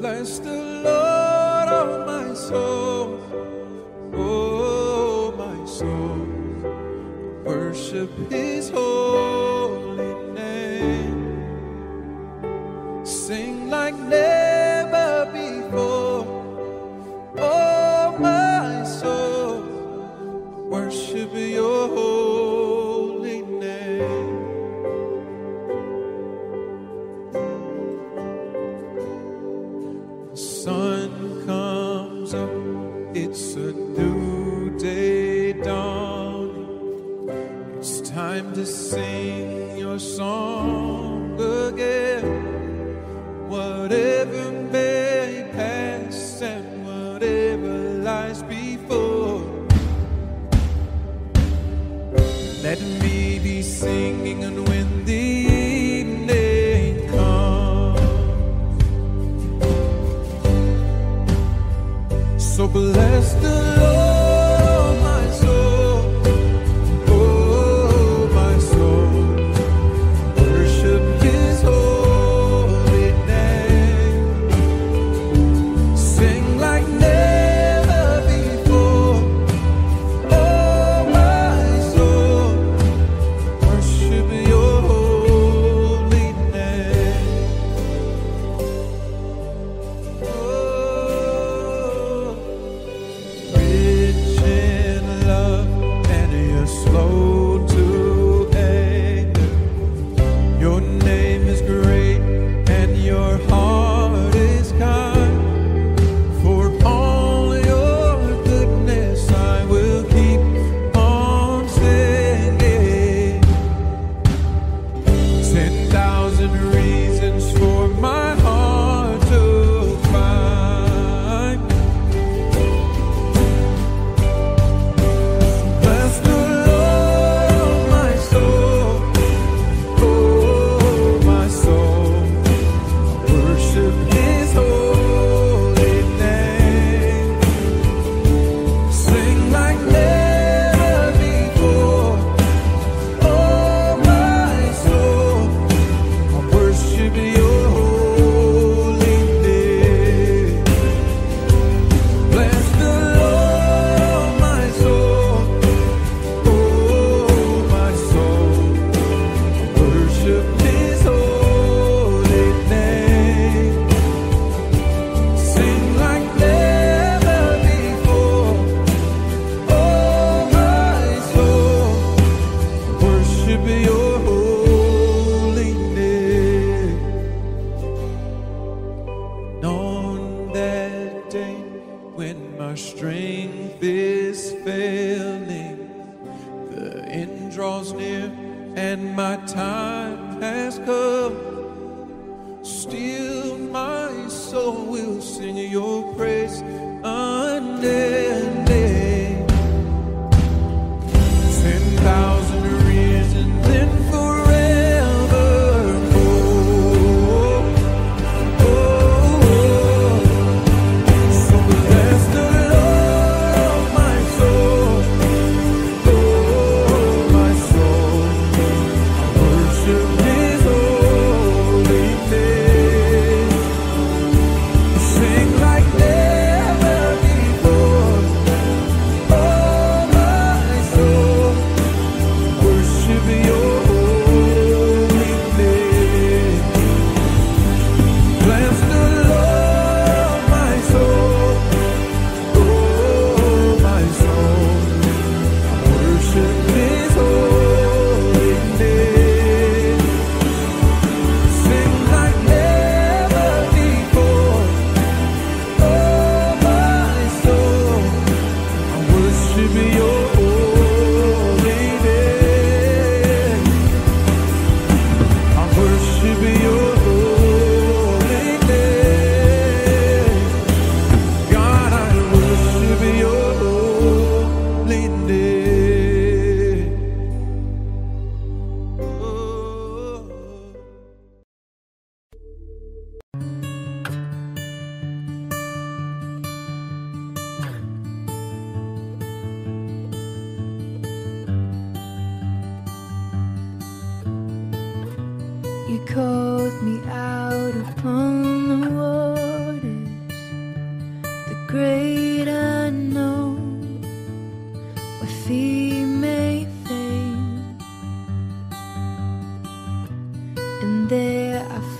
Bless the Lord, oh my soul, oh my soul. Worship his holy name. Sing like never before, oh my soul. Worship your holy name. Sun comes up, it's a new day dawn. It's time to sing your song again. Whatever may pass and whatever lies before, let me be singing. And when the evening comes, so bless the Lord. Strength is failing, the end draws near and my time has come. Still my soul will sing your praise unending. 10,000 reasons then for sing like this.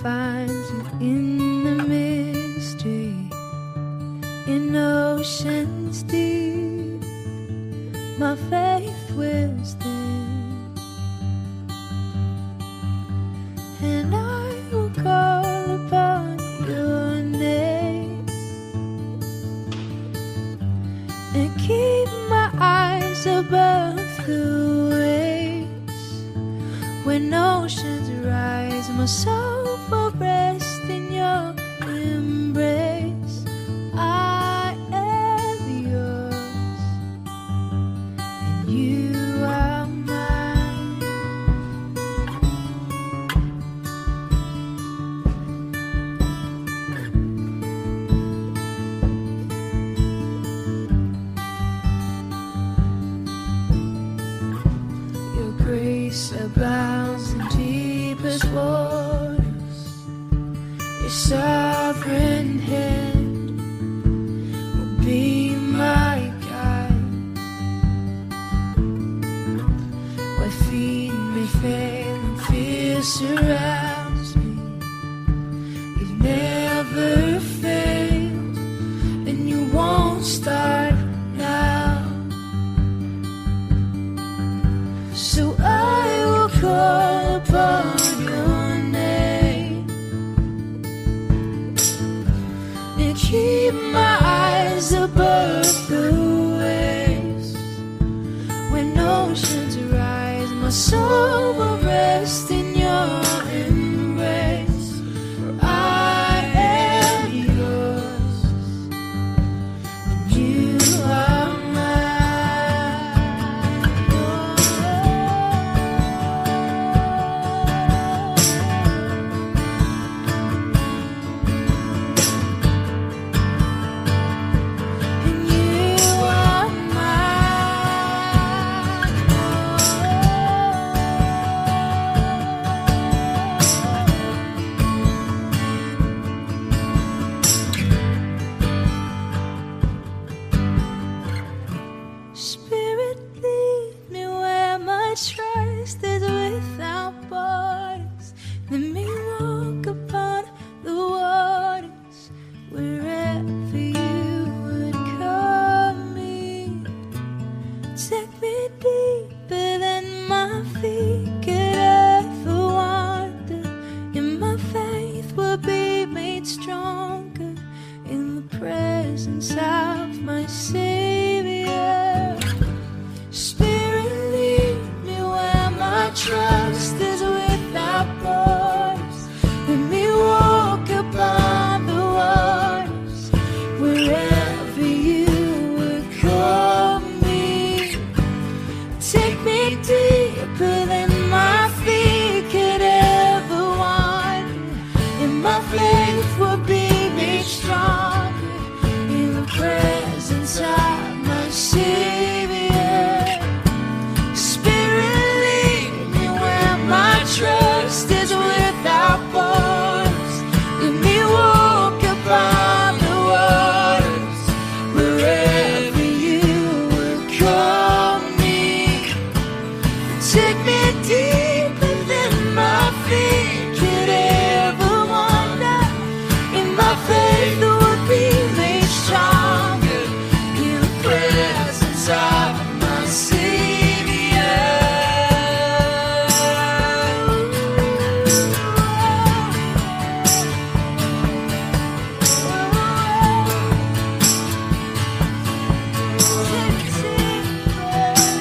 finds you in the mystery, in oceans deep. My faith will stand, and I will call upon your name and keep my eyes above the waves. When oceans rise, my soul will rest in your embrace. I am yours, and you are mine. Your grace abounds in deepest waters. Your sovereign hand will be my guide. Where feet may fail and fear surrounds me, you've never failed, and you won't start now. So I will call upon your name and keep my eyes above the waves. When oceans rise, my soul will rest in your embrace. For I am yours, and you are Spirit, lead me where my trust is without borders. Let me walk upon the waters wherever you would call me. Take me deeper than my feet could ever wander, and my faith will be made stronger in the presence of my Savior. Spirit, lead me where my trust is without borders. Let me walk upon the waters wherever you would call me. Take me deeper than my feet could ever wander, and my faith will be made stronger in the presence of my Savior. Trust is without borders.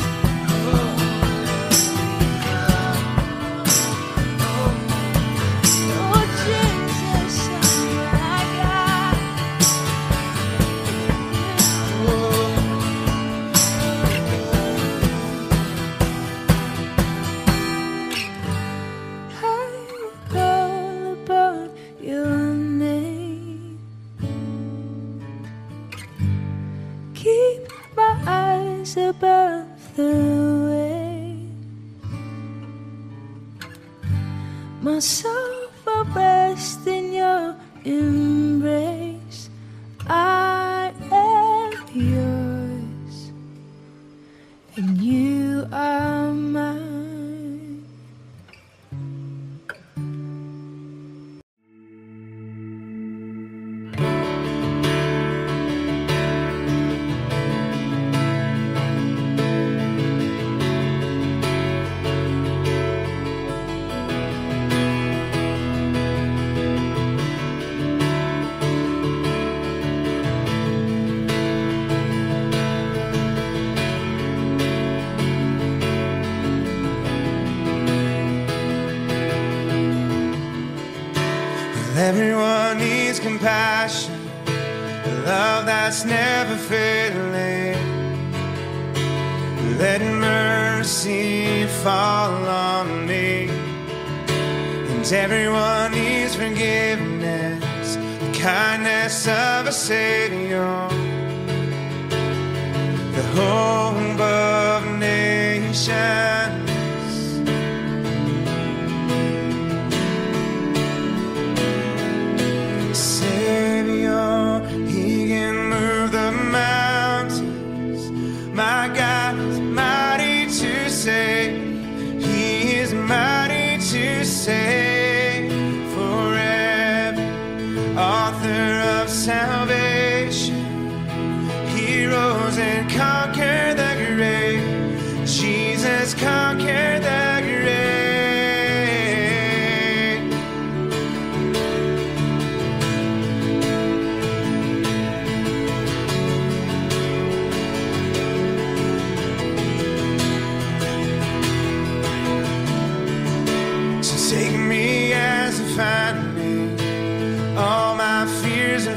Let me walk upon the waters wherever you would call me. Take me deeper than my feet could ever wander, and my faith would be made stronger in the presence of my Savior. Keep my eyes above the waves. My soul will rest in your embrace. I am yours, and you are mine. everyone needs compassion, a love that's never failing. Let mercy fall on me, and everyone needs forgiveness, the kindness of a Savior. The hope of nations, forever, author of salvation, heroes and conquer the grave. Jesus conquered the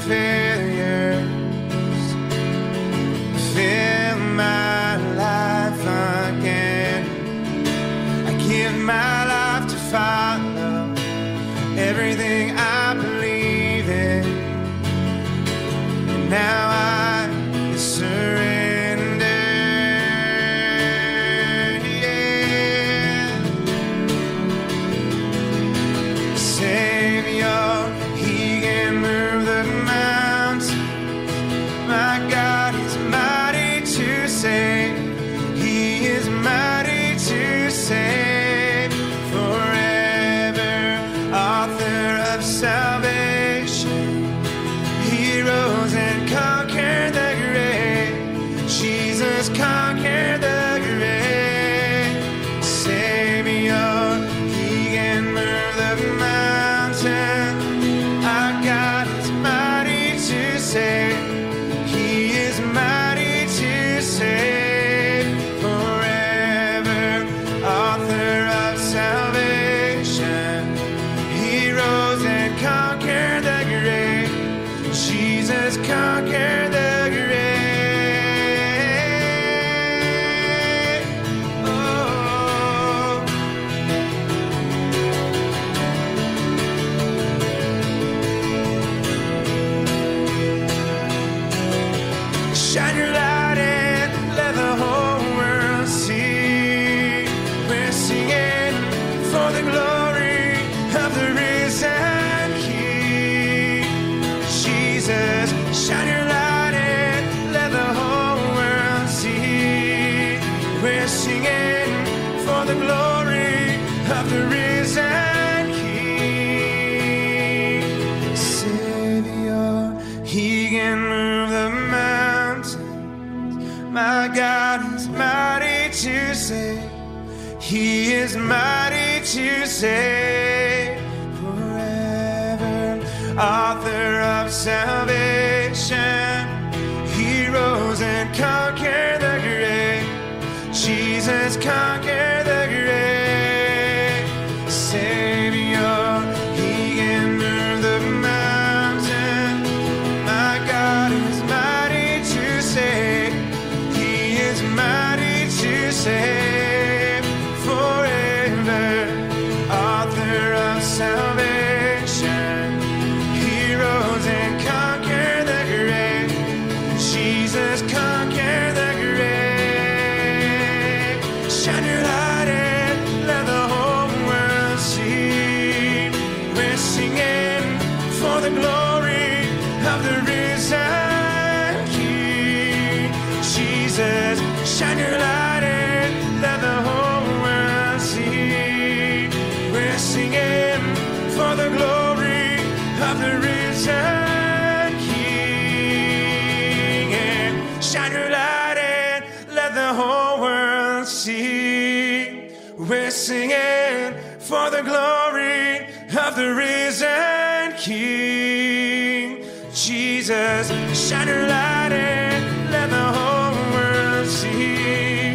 failures. Fill my life again. I give my life to follow everything I believe in. And now I surrender. Yeah. Savior, salvation, heroes and conquered the grave. Jesus conquered the grave. Savior, he can move the mountain. Our God is mighty to save. He is mighty to save. Forever, author of salvation, heroes and conquer the grave. Jesus conquered the grave. Oh. Shine your light and let the whole world see. We're singing for the glory of the risen. Shine your light and let the whole world see. We're singing for the glory of the risen King. Savior, he can move the mountains. My God is mighty to save. He is mighty to save. Forever, author of salvation, heroes and conquer the grave. Jesus conquer the grave. Savior, he can move the mountain. My God is mighty to save. He is mighty to save. Forever, author of salvation, heroes and conquer. Jesus conquer the grave. Shine your light and let the whole world see. We're singing for the glory of the risen King. Jesus, shine your light and let the whole world see. We're singing for the glory of the risen King. Shine your light and let the whole world see. We're singing for the glory of the risen King. Jesus, shine your light and let the whole world see.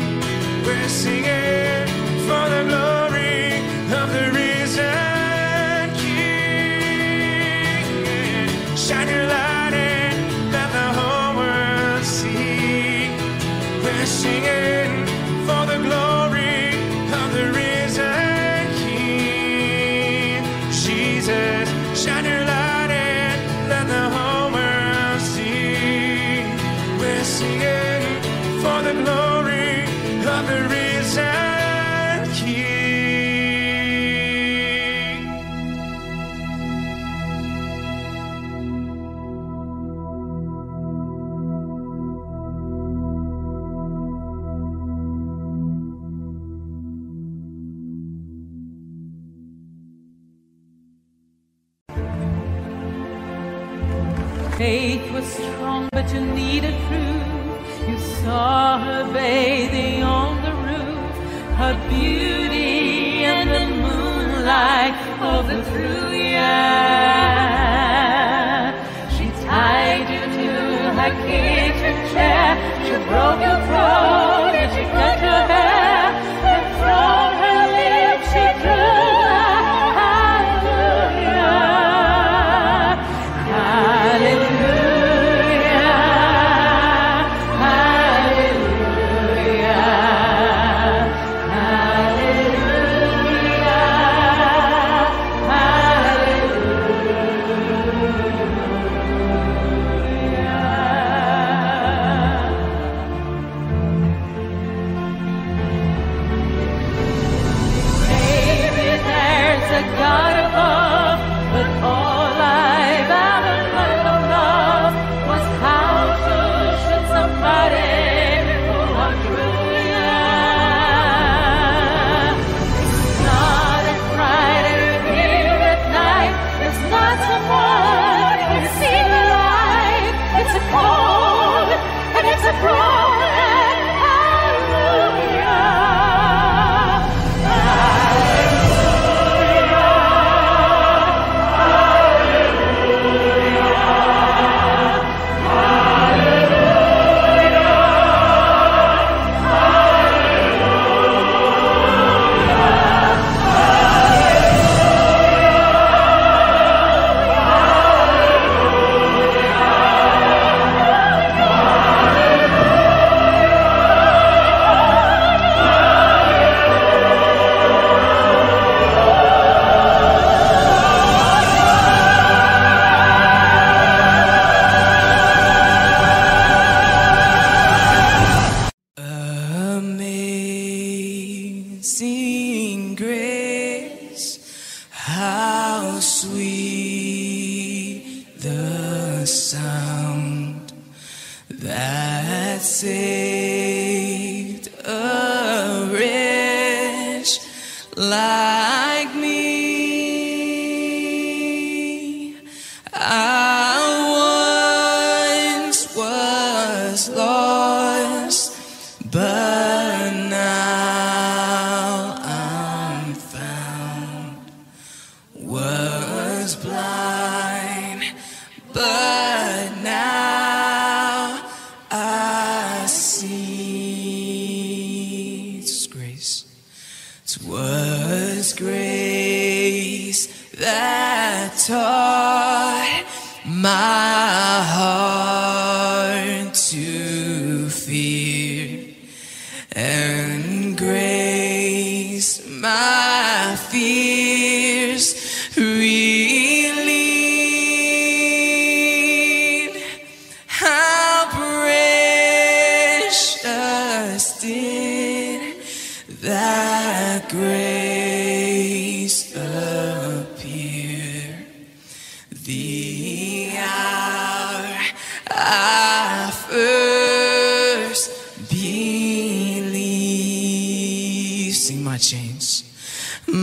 We're singing for the glory of the risen King. faith was strong, but you needed proof. You saw her bathing on the roof, her beauty and the moonlight of the true year. She tied you to her kitchen chair. She broke your throat and she cut your hair. And from her lips she drew a hallelujah. Hallelujah. Hallelujah. Hallelujah.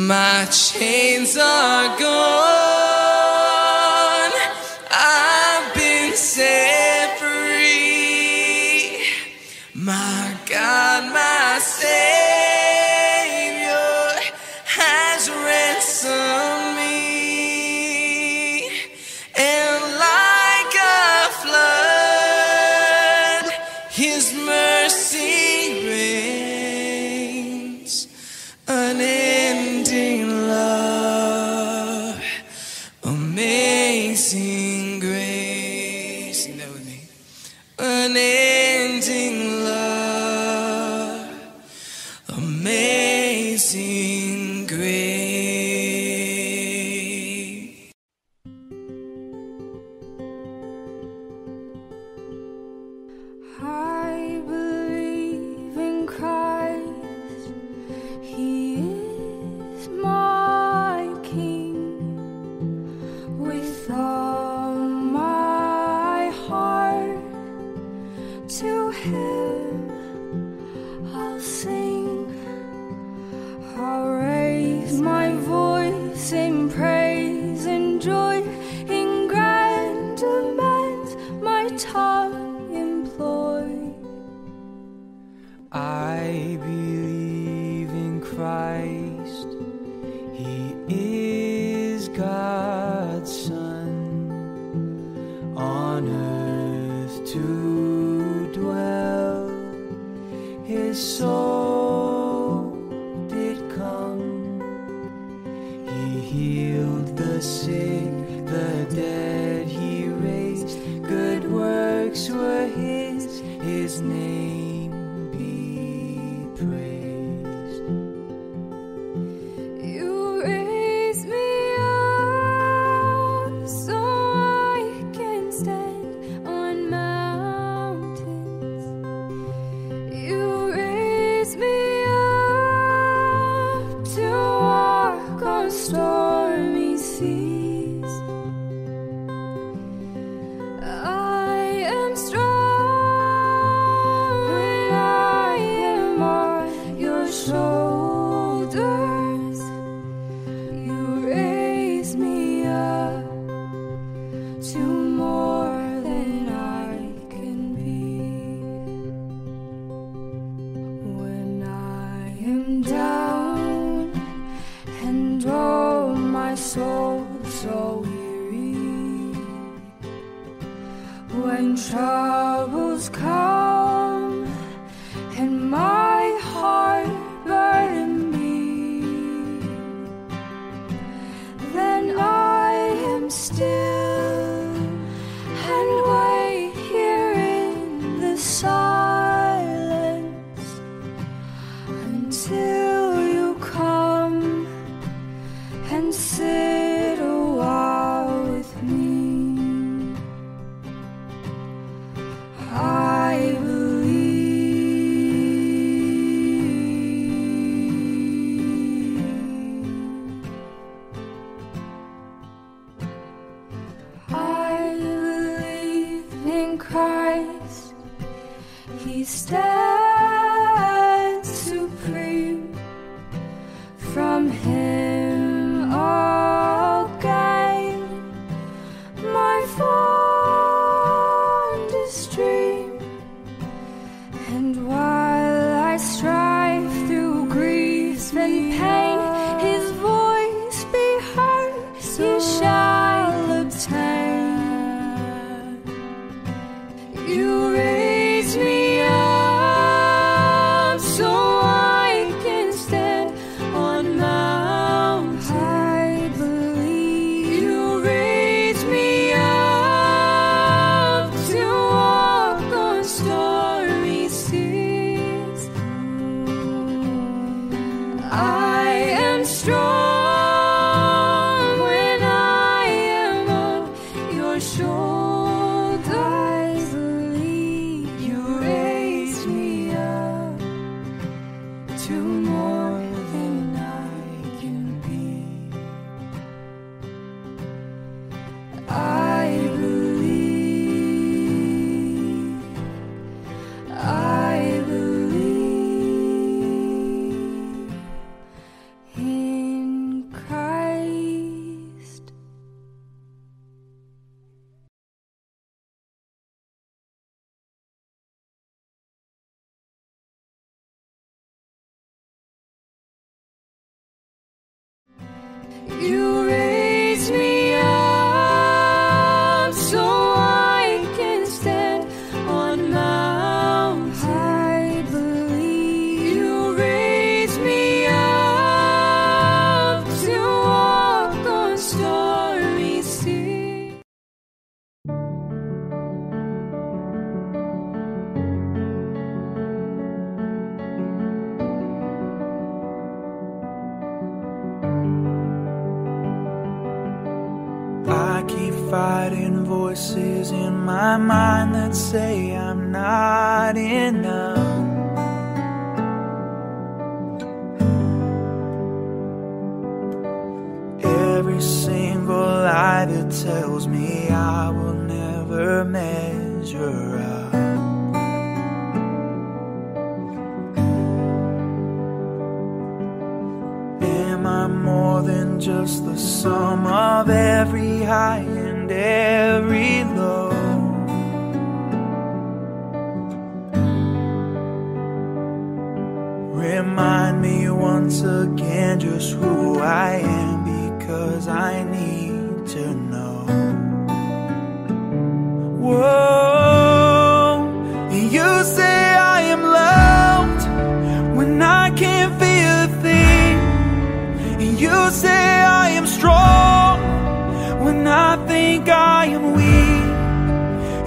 My chains are gone. I've been set free. My God, my Savior has ransomed me. And like a flood, His mercy reigns unending. With all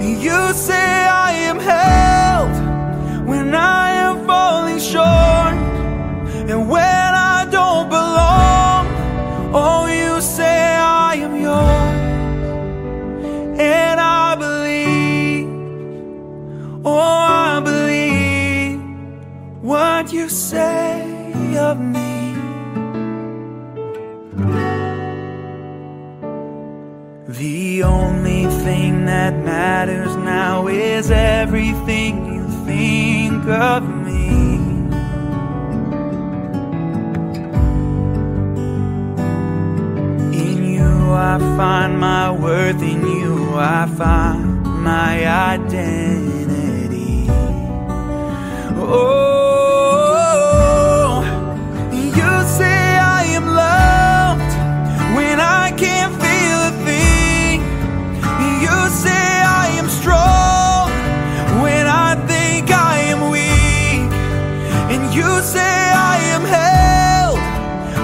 You say I am held you say of me. The only thing that matters now is everything you think of me. In you I find my worth, in you I find my identity. Oh, you say I am held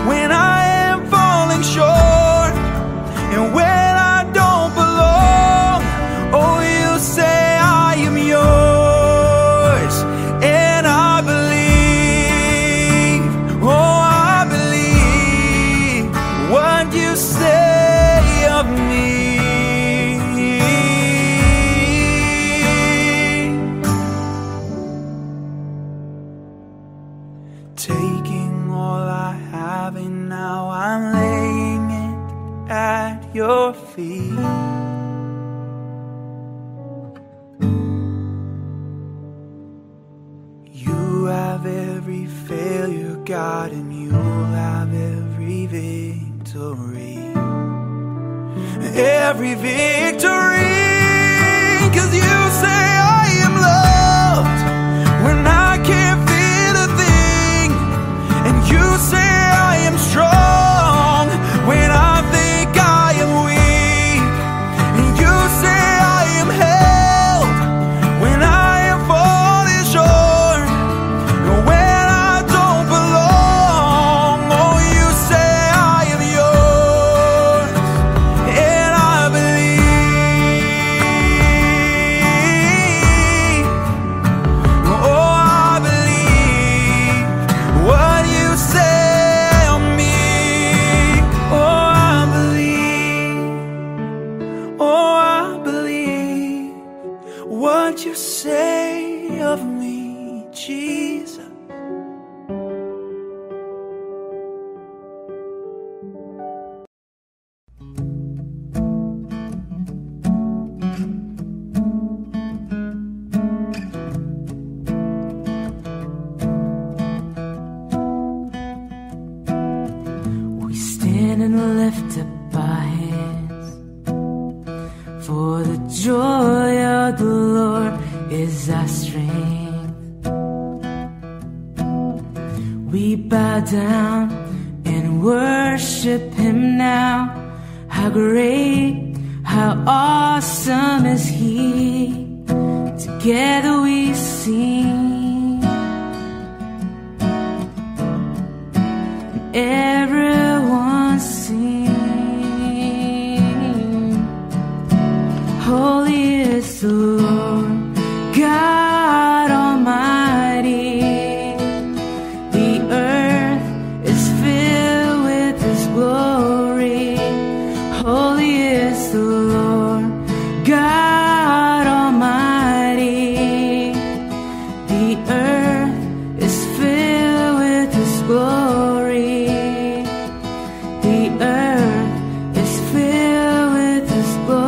when I am falling short and when I don't belong. Oh, you say I am yours, and I believe, oh, I believe what you say of me. Taking all I have and now I'm laying it at your feet. You have every failure, God, and you'll have every victory. Every victory, 'cause you say I am loved when I can't feel. You say I am strong when I think I am weak, and you say I am held when I am falling short, and when I don't belong. Oh, you say I am yours, and I believe, oh, I believe what you say. What you say of me, Jesus. We stand and lift up our hands for the joy of the Lord is our strength. We bow down and worship Him now. How great, how awesome is He. Together we sing. Everyone sing. Holy is the Lord God Almighty, the earth is filled with His glory. Holy is the Lord God Almighty, the earth is filled with His glory. The earth is filled with His glory.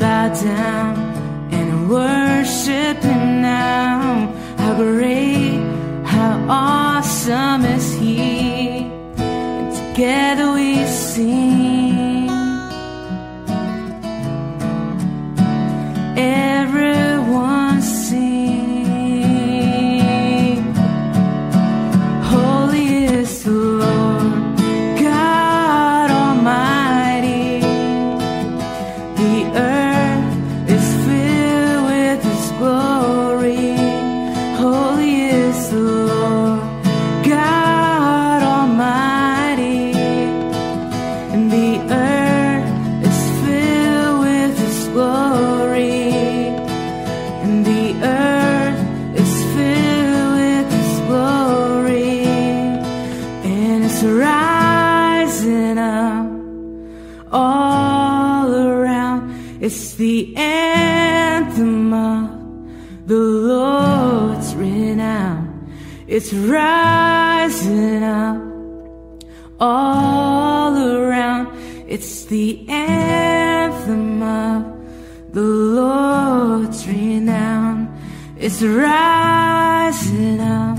Bow down and worship Him now. How great, how awesome is He. And together we sing. Everyone sing. Holy is the Lord God Almighty. The earth and the It's the anthem of the Lord's renown. It's rising up all around. It's the anthem of the Lord's renown. It's rising up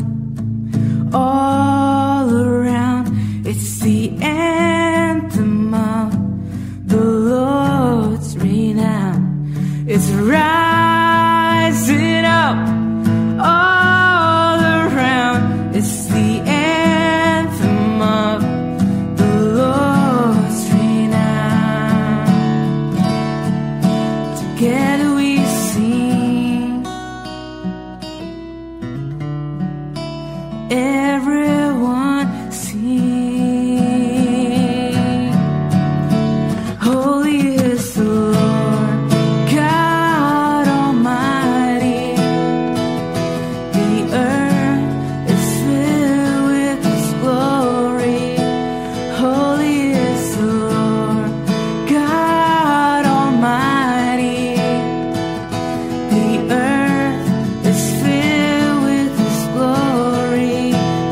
all around. It's the anthem of the Lord's renown. It's rising up all around. It's the anthem of the Lord's renown. Together we sing. Everyone sing. Holy is the Lord God Almighty. The earth is filled with His glory. Holy is the Lord God Almighty. The earth is filled with His glory.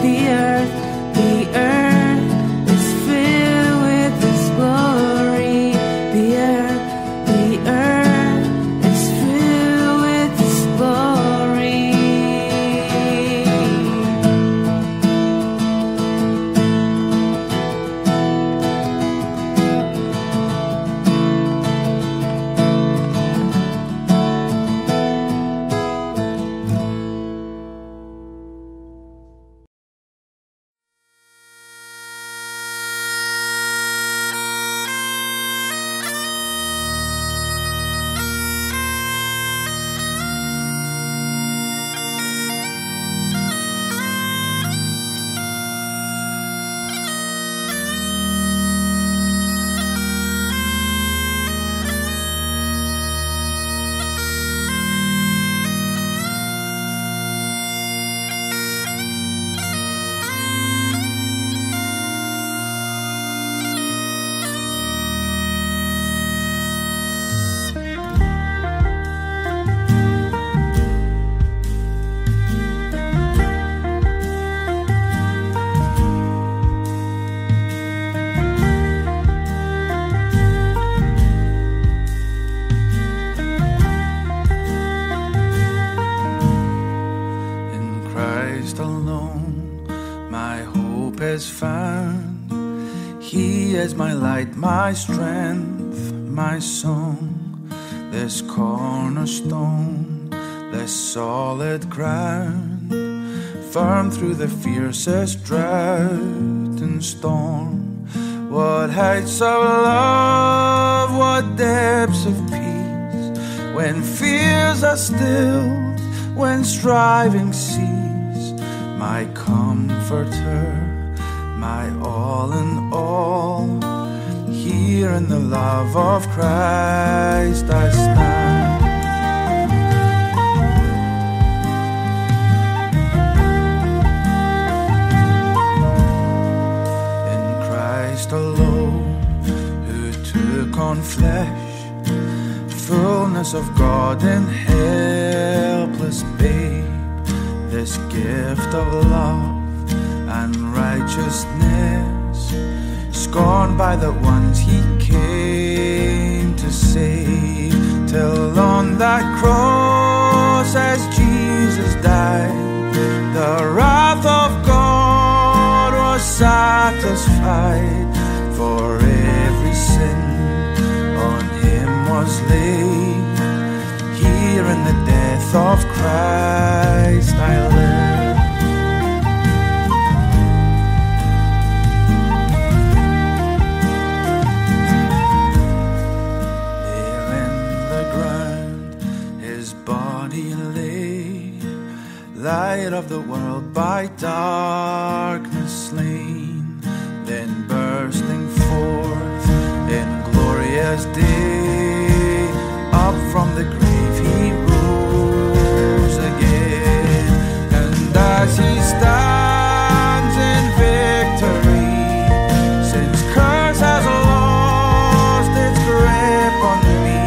The earth is filled with His glory. The earth is filled with His glory. My light, my strength, my song. There's cornerstone, there's solid ground, firm through the fiercest drought and storm. What heights of love, what depths of peace, when fears are stilled, when striving cease. My comforter, my all in all, here in the love of Christ I stand. In Christ alone, who took on flesh, fullness of God and helpless babe, this gift of love and righteousness, scorned by the ones He came to save. Till on that cross as Jesus died, the wrath of God was satisfied. For every sin on Him was laid. Here in the death of Christ I live. Light of the world by darkness slain, then bursting forth in glorious day, up from the grave He rose again. And as He stands in victory, since curse has lost its grip on me,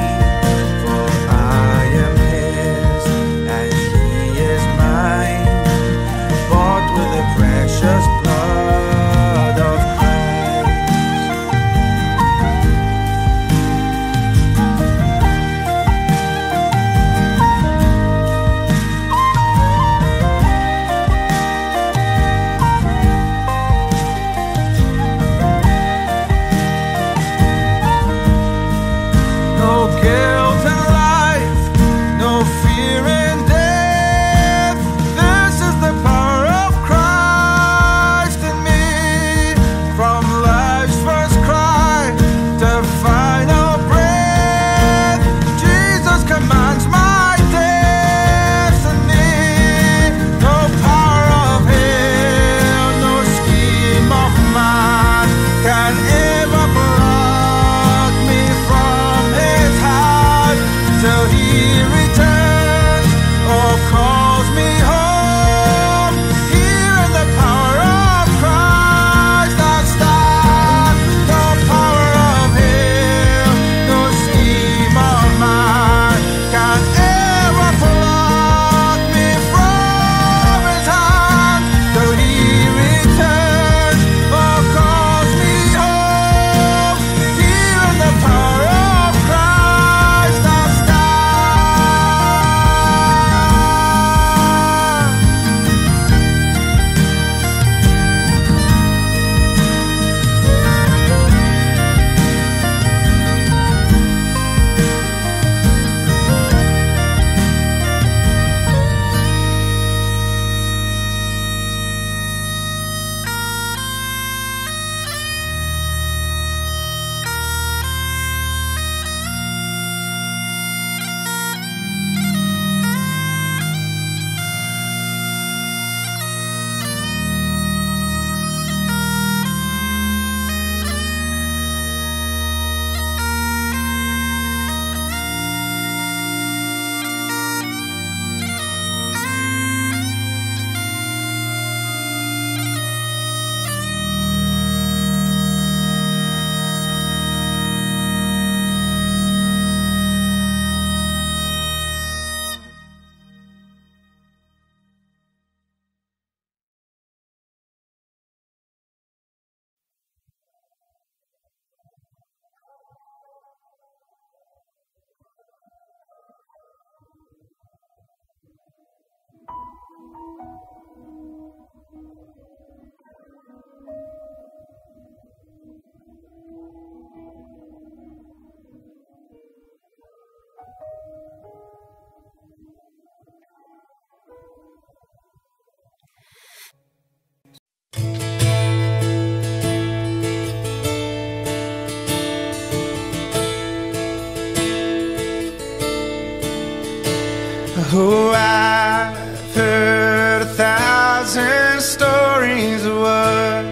Oh, I've heard 1,000 stories of what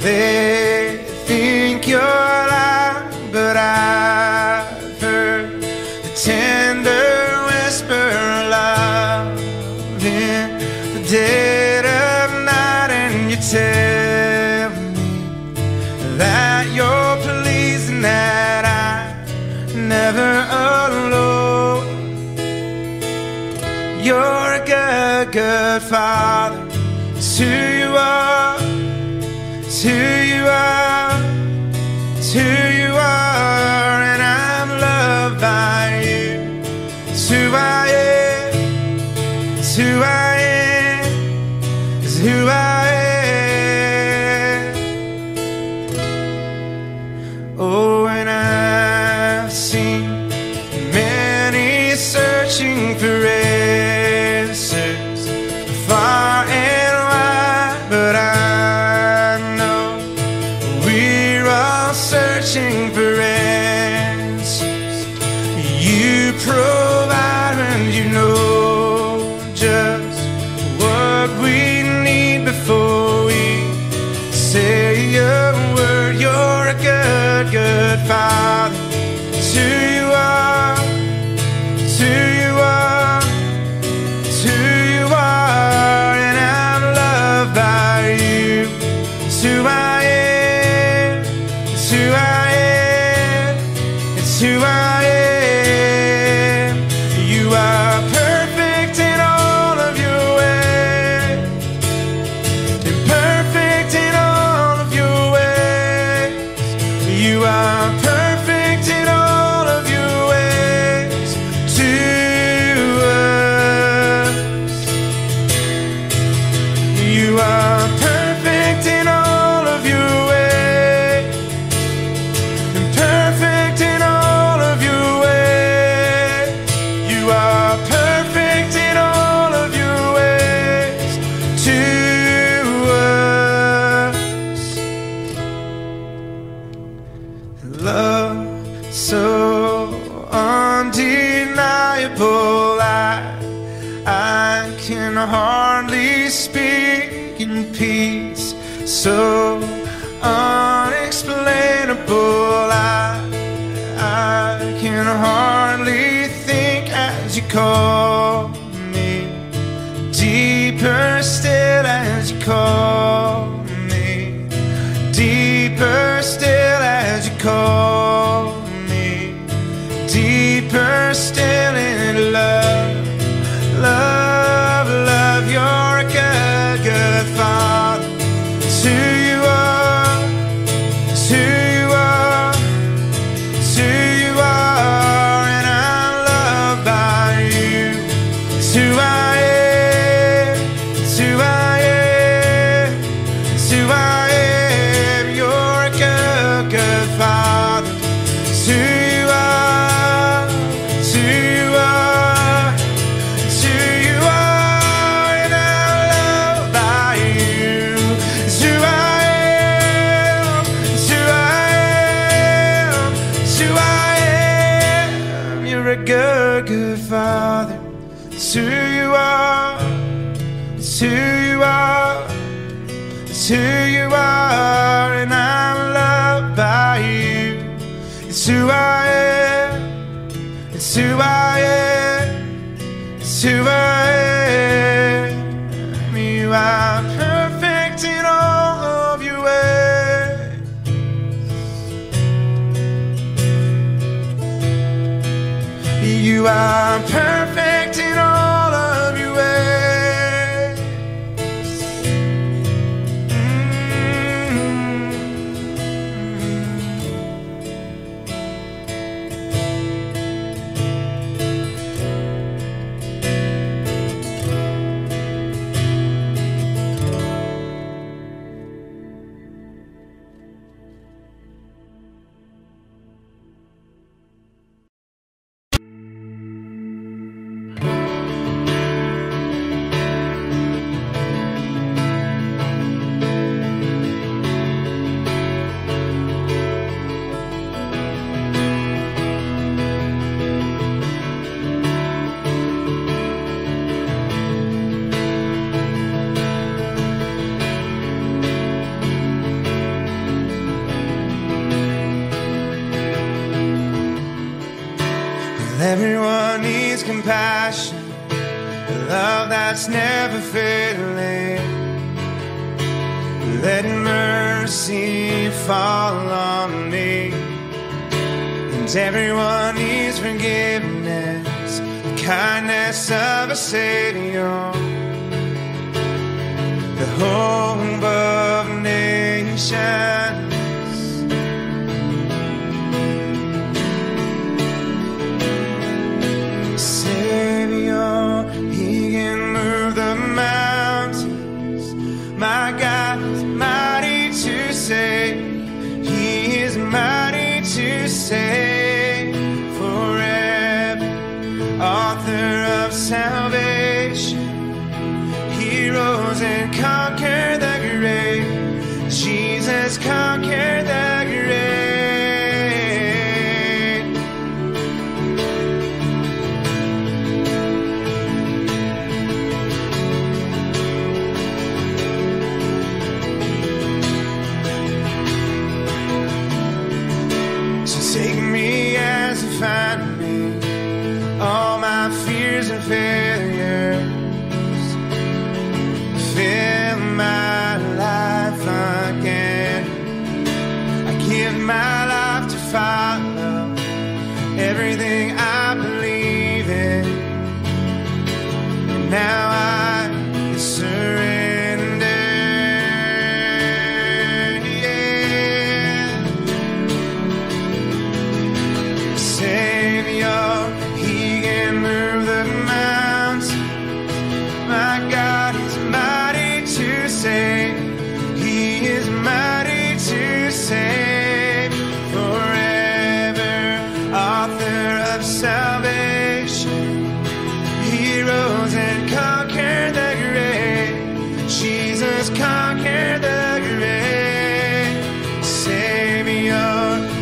they think you're like, but I've heard the tender whisper of love in the dead of night, and you tell me that you're pleased and that I'm never alone. You're a good, good father. It's who you are, it's who you are, it's who you are, and I'm loved by you. It's who I am, it's who I am, it's who I am. Oh, and I've seen many searching for it, far and wide, but I know we're all searching for answers. You provide, and you know just what we need before we say a word. You're a good, good father. It's who you are, it's who you are, it's who you are. It's who I am, it's who I am, it's who I am. You are perfect in all of your ways, and perfect in all of your ways. You are perfect in all of your ways to us. You are perfect in all. Love so undeniable, I can hardly speak in peace. So unexplainable, I can hardly think as you call me. Deeper still as you call me. Deeper still as you call me, deeper still in love, love, love. You're a good, good father. It's who you are, it's who you are, it's who you are, and I'm loved by you. It's who I am, it's who I am, it's who I am. Good father, it's who you are, it's who you are, it's who you are, and I'm loved by you. It's who I am, it's who I am, it's who I am. You're a good, good father. It's who you are, it's who you are, it's who you are, and I'm loved by you. It's who I am, it's who I am, it's who I am. You are perfect in all of your ways. You are perfect in all of your ways. Well, everyone needs compassion, a love that's never failing. Let mercy fall on me. And everyone needs forgiveness, the kindness of a Savior. The hope of nations. My God is mighty to save. He is mighty to save. Forever author of salvation, He rose and conquered the grave. Jesus conquered the find me, all my fears and failures. Fill my life again. I give my life to follow everything I believe in. And now I surrender. He is mighty to save, forever author of salvation. He rose and conquered the grave. Jesus conquered the grave. Savior,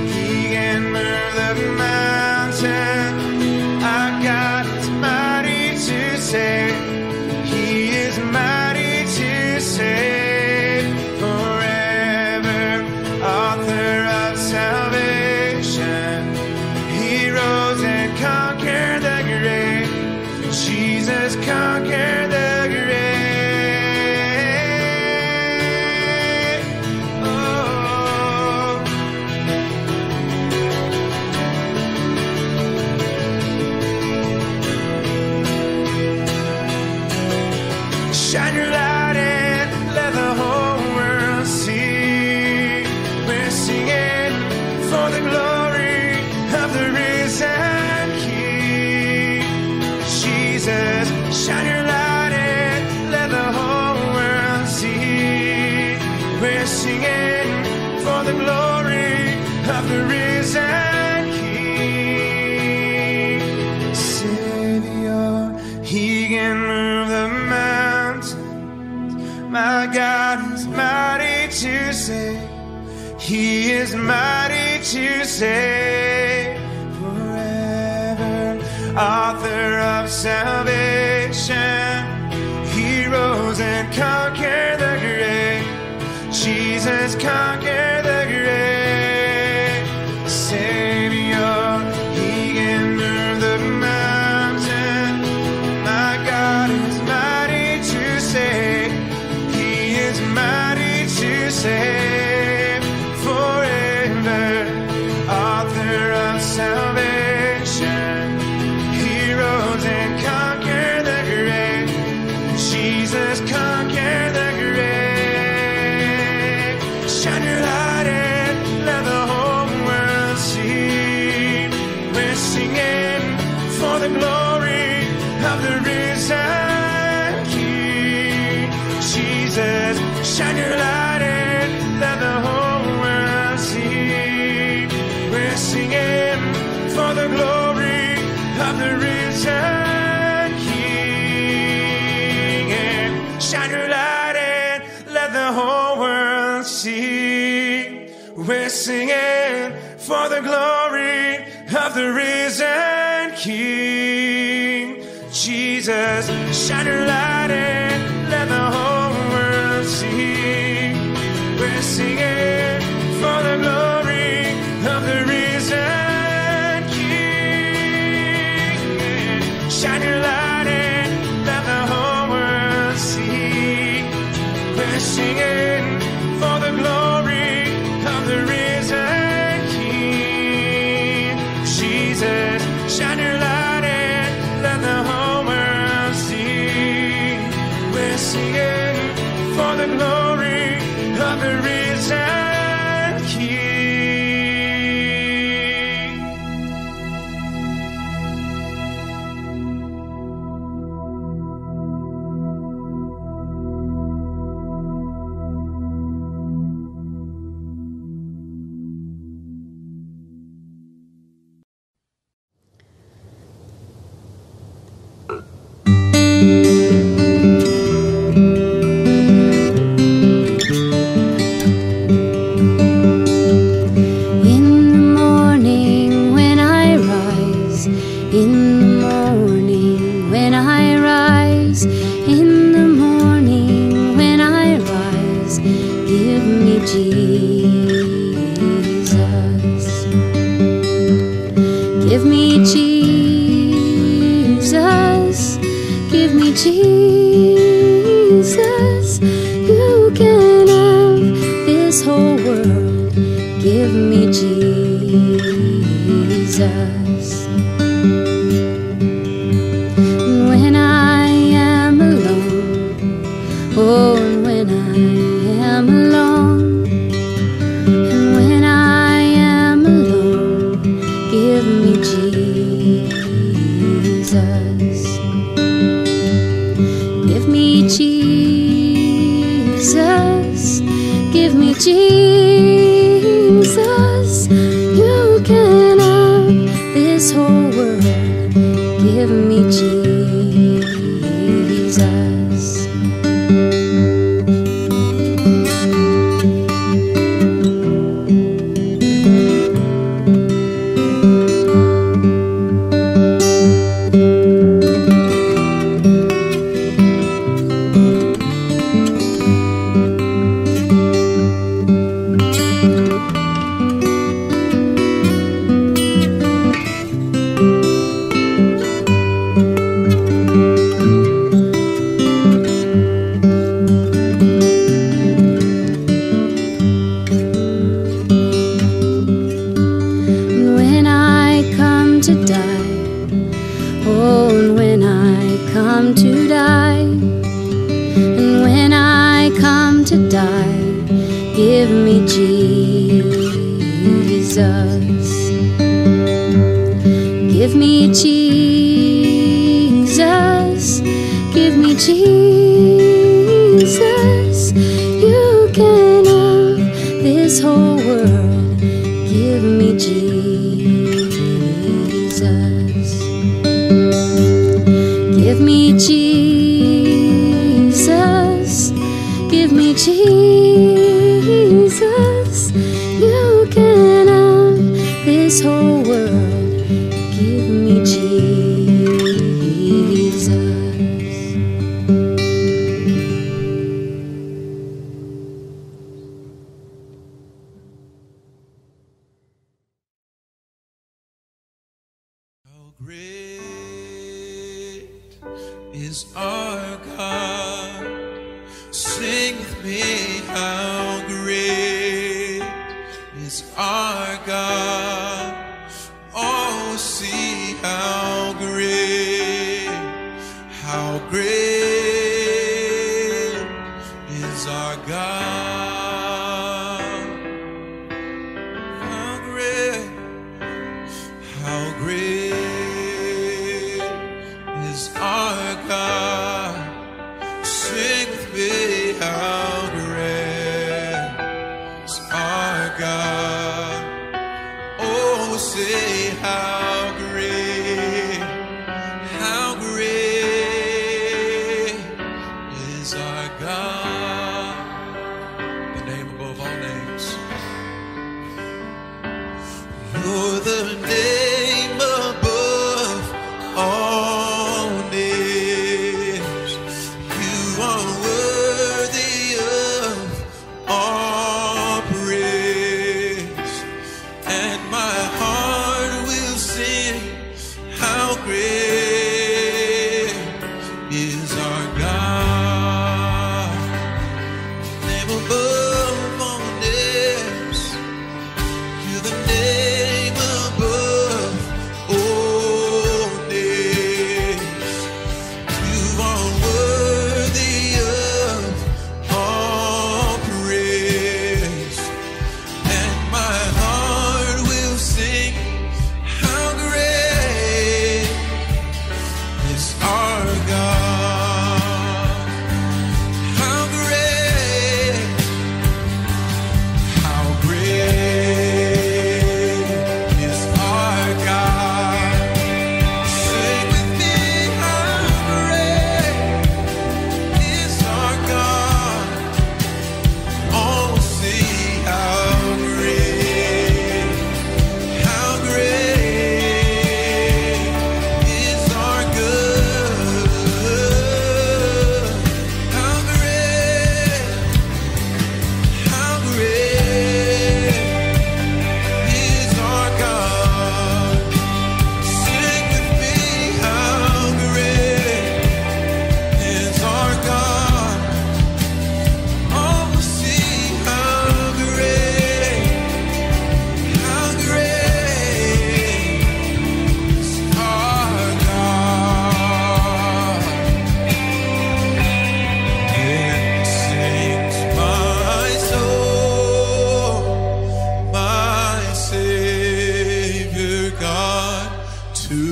He can move the mountain. My God is mighty to save. He is mighty to save. Salvation, He rose and conquered the grave. Jesus conquered the grave. Shine your light and let the whole world see. We're singing for the glory of the risen King. Jesus, shine your light and let the whole world see. We're singing for the glory of the risen King. And shine your light and let the whole world see. We're singing for the glory of the risen King. Jesus, shine your light and let the whole world see. We're singing for the glory of the risen King. singing for the glory of the risen King. Jesus, shine your light and let the whole world see. We're singing for the glory of the risen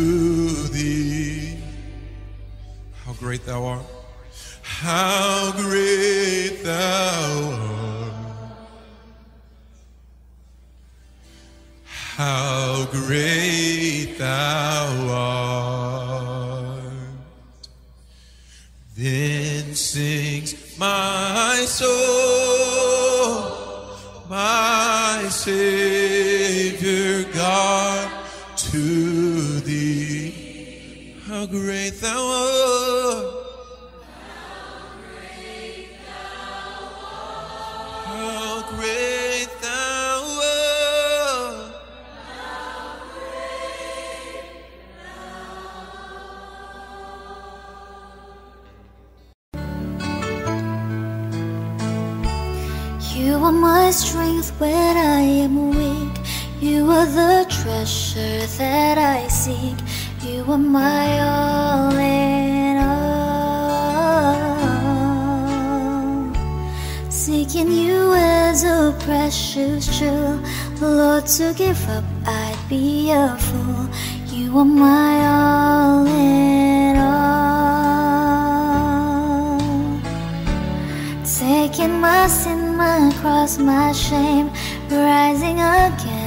to thee. How great thou art. How great thou art. How great thou art. Then sings my soul, my Savior God, to thee. How great thou art. How great thou art. How great thou art. You are my strength when I am weak. You are the treasure that I seek. You are my all in all. Seeking you as a precious jewel, Lord, to give up I'd be a fool. You are my all in all. Taking my sin, my cross, my shame, rising again,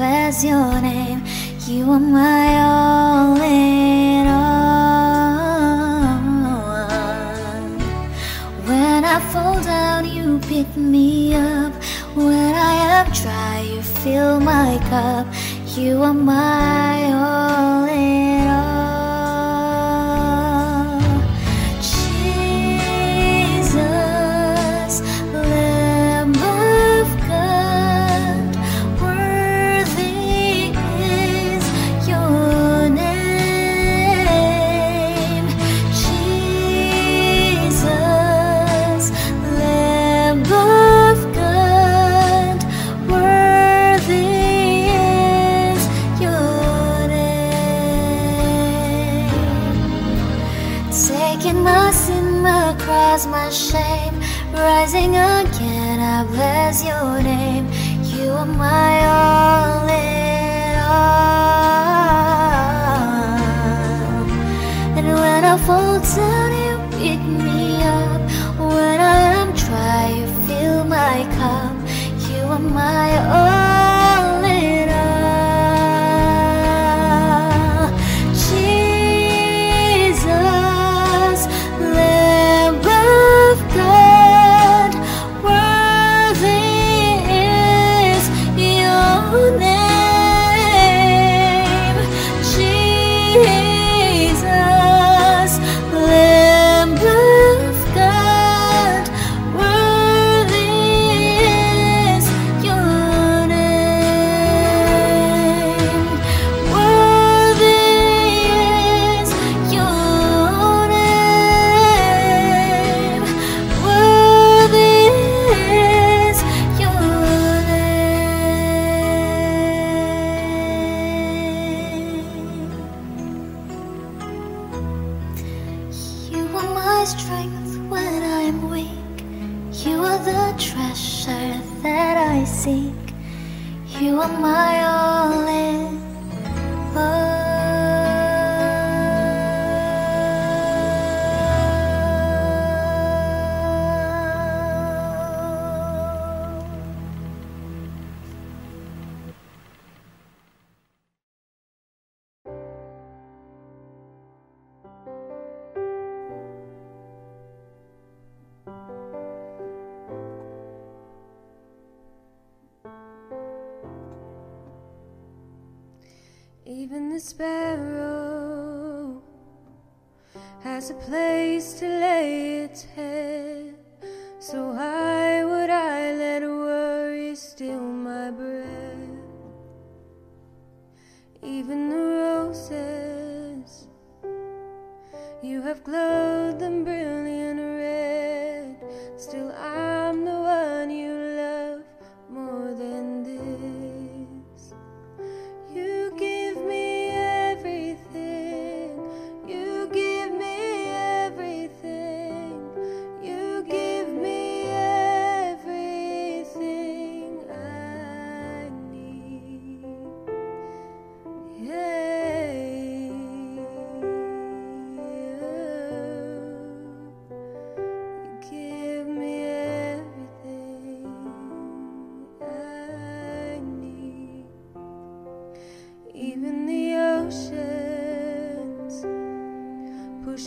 bless your name. You are my all in all. When I fall down, you pick me up. When I am dry, you fill my cup. You are my all in all. Jesus, Lamb of God, my shame, rising again, I bless your name. You are my all in all. And when I fall down, you pick me up. When I am dry, you fill my cup. You are my all in all. Jesus, Lamb of God, worthy is your name. Jesus, Lamb of God, worthy is your name. Worthy is your name. Worthy is your name. You are my strength when I am weak. You are the treasure that I seek. You are my all in all. Even the sparrow has a place to lay its head. So why would I let worry steal my breath? Even the roses, you have glowed them brilliant red. Still I'm the one you love more than this. You give me everything. You give me everything. You give me everything I need. Yeah.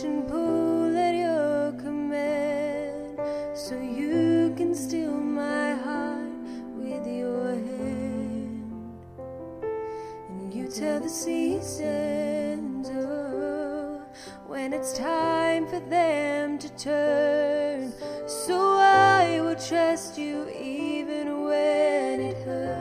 ocean pool at your command, so you can steal my heart with your hand. And you tell the seasons, oh, when it's time for them to turn, so I will trust you even when it hurts.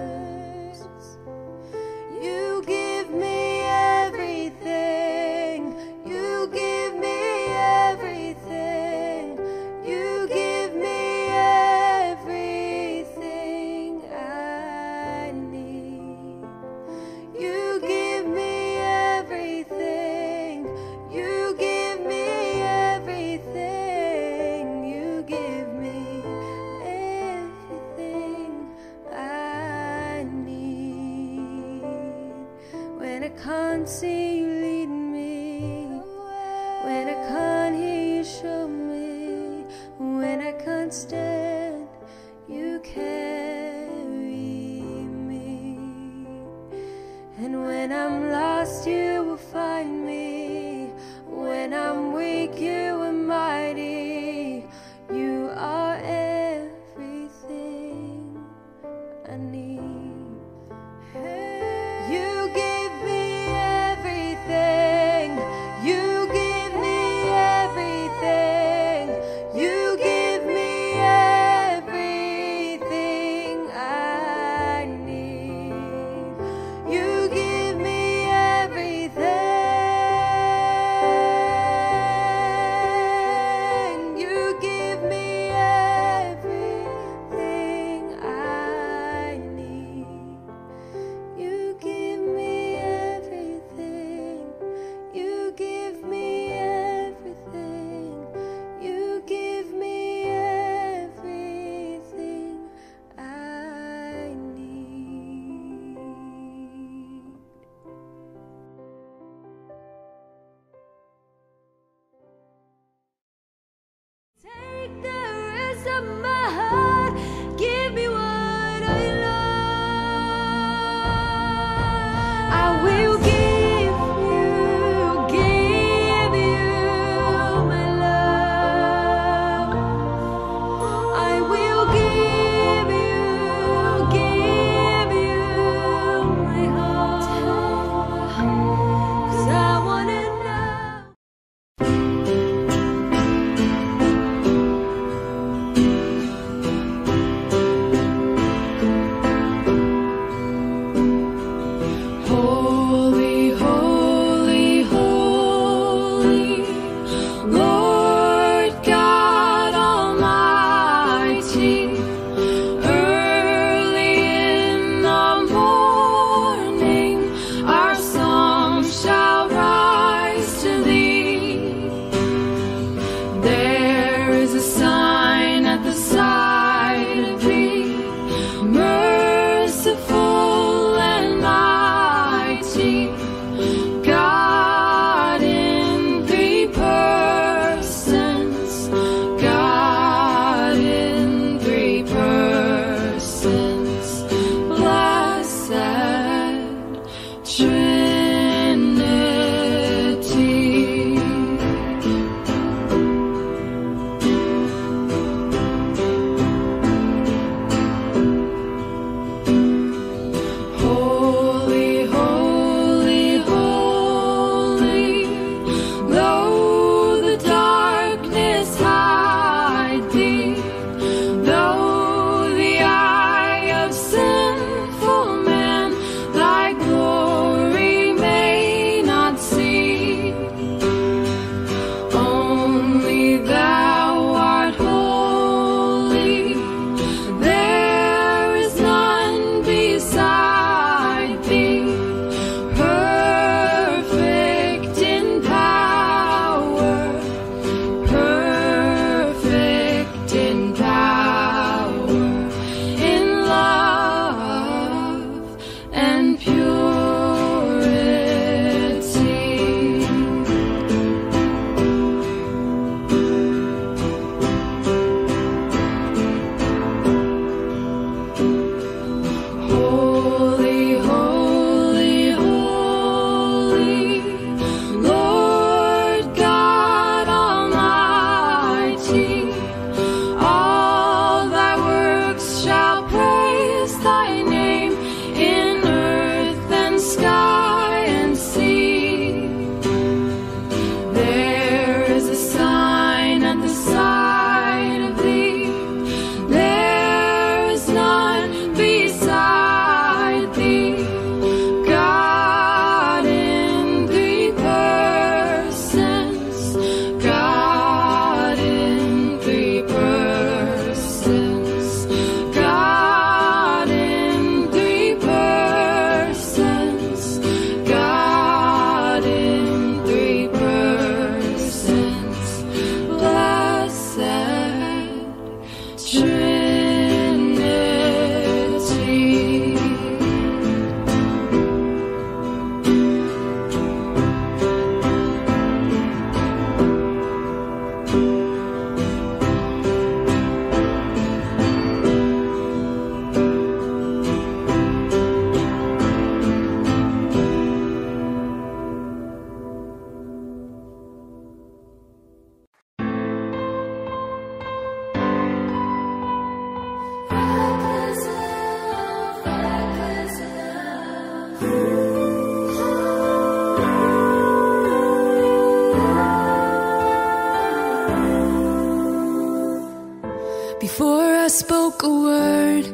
spoke a word,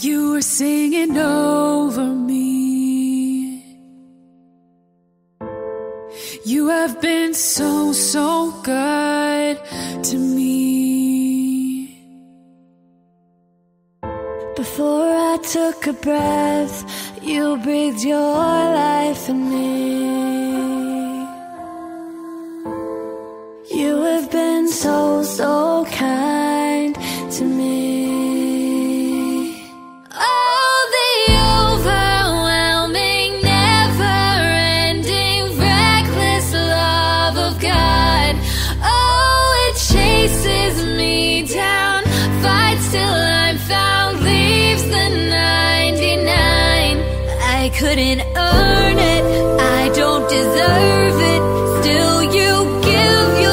you were singing over me. You have been so, so good to me. Before I took a breath, you breathed your life in me. You have been so, so kind to me. Oh, the overwhelming, never-ending, reckless love of God. Oh, it chases me down, fights till I'm found, leaves the 99. I couldn't earn it, I don't deserve it, still you give your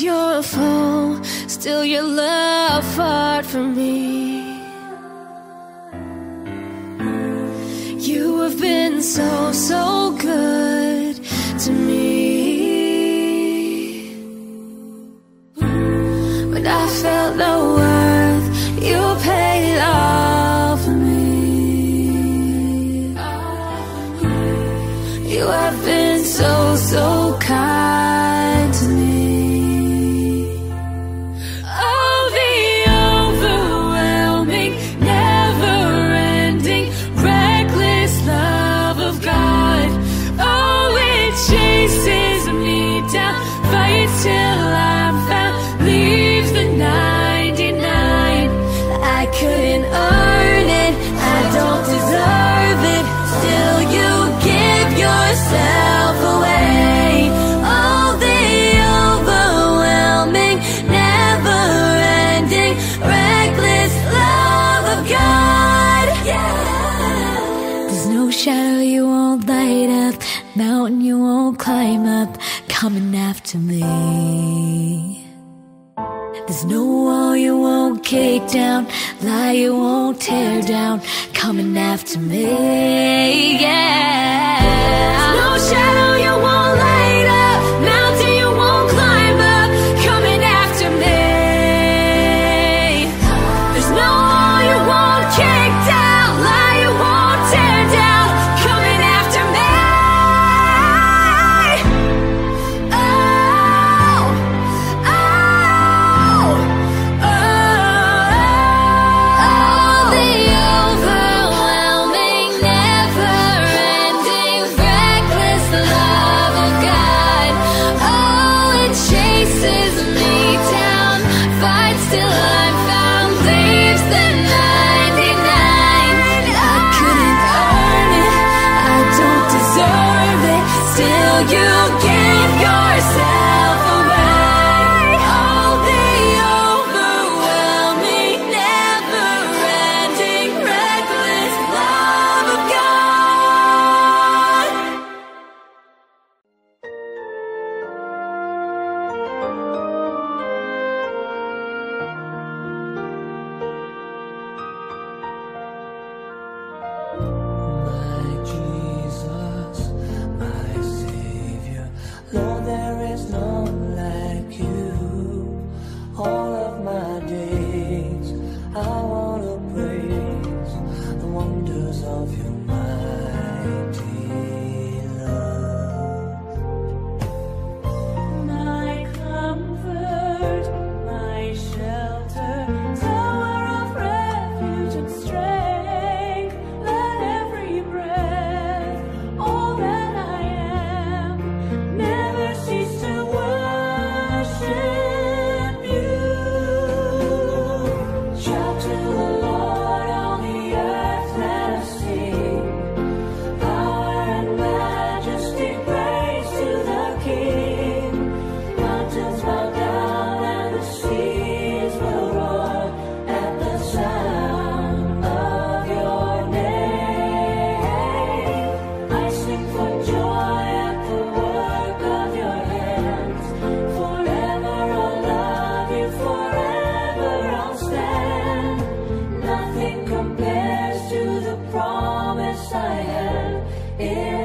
your foe, still your love fought for me. You have been so, so good to me. When I felt the worth, you paid it all for me. You have been so, so kind to me. Chases me down, fights till I'm found, leaves the 99. I couldn't earn it, I don't deserve it, still you give yourself away. Oh, the overwhelming, never-ending, reckless love of God. Yeah. There's no shadow you won't light up, mountain you won't climb up, coming after me. There's no wall you won't kick down, lie you won't tear down, coming after me, yeah. There's no shadow you won't light up, mountain you won't climb up, coming after me. There's no wall you won't kick down, lie you won't tear down, coming after me. The overwhelming, never-ending, in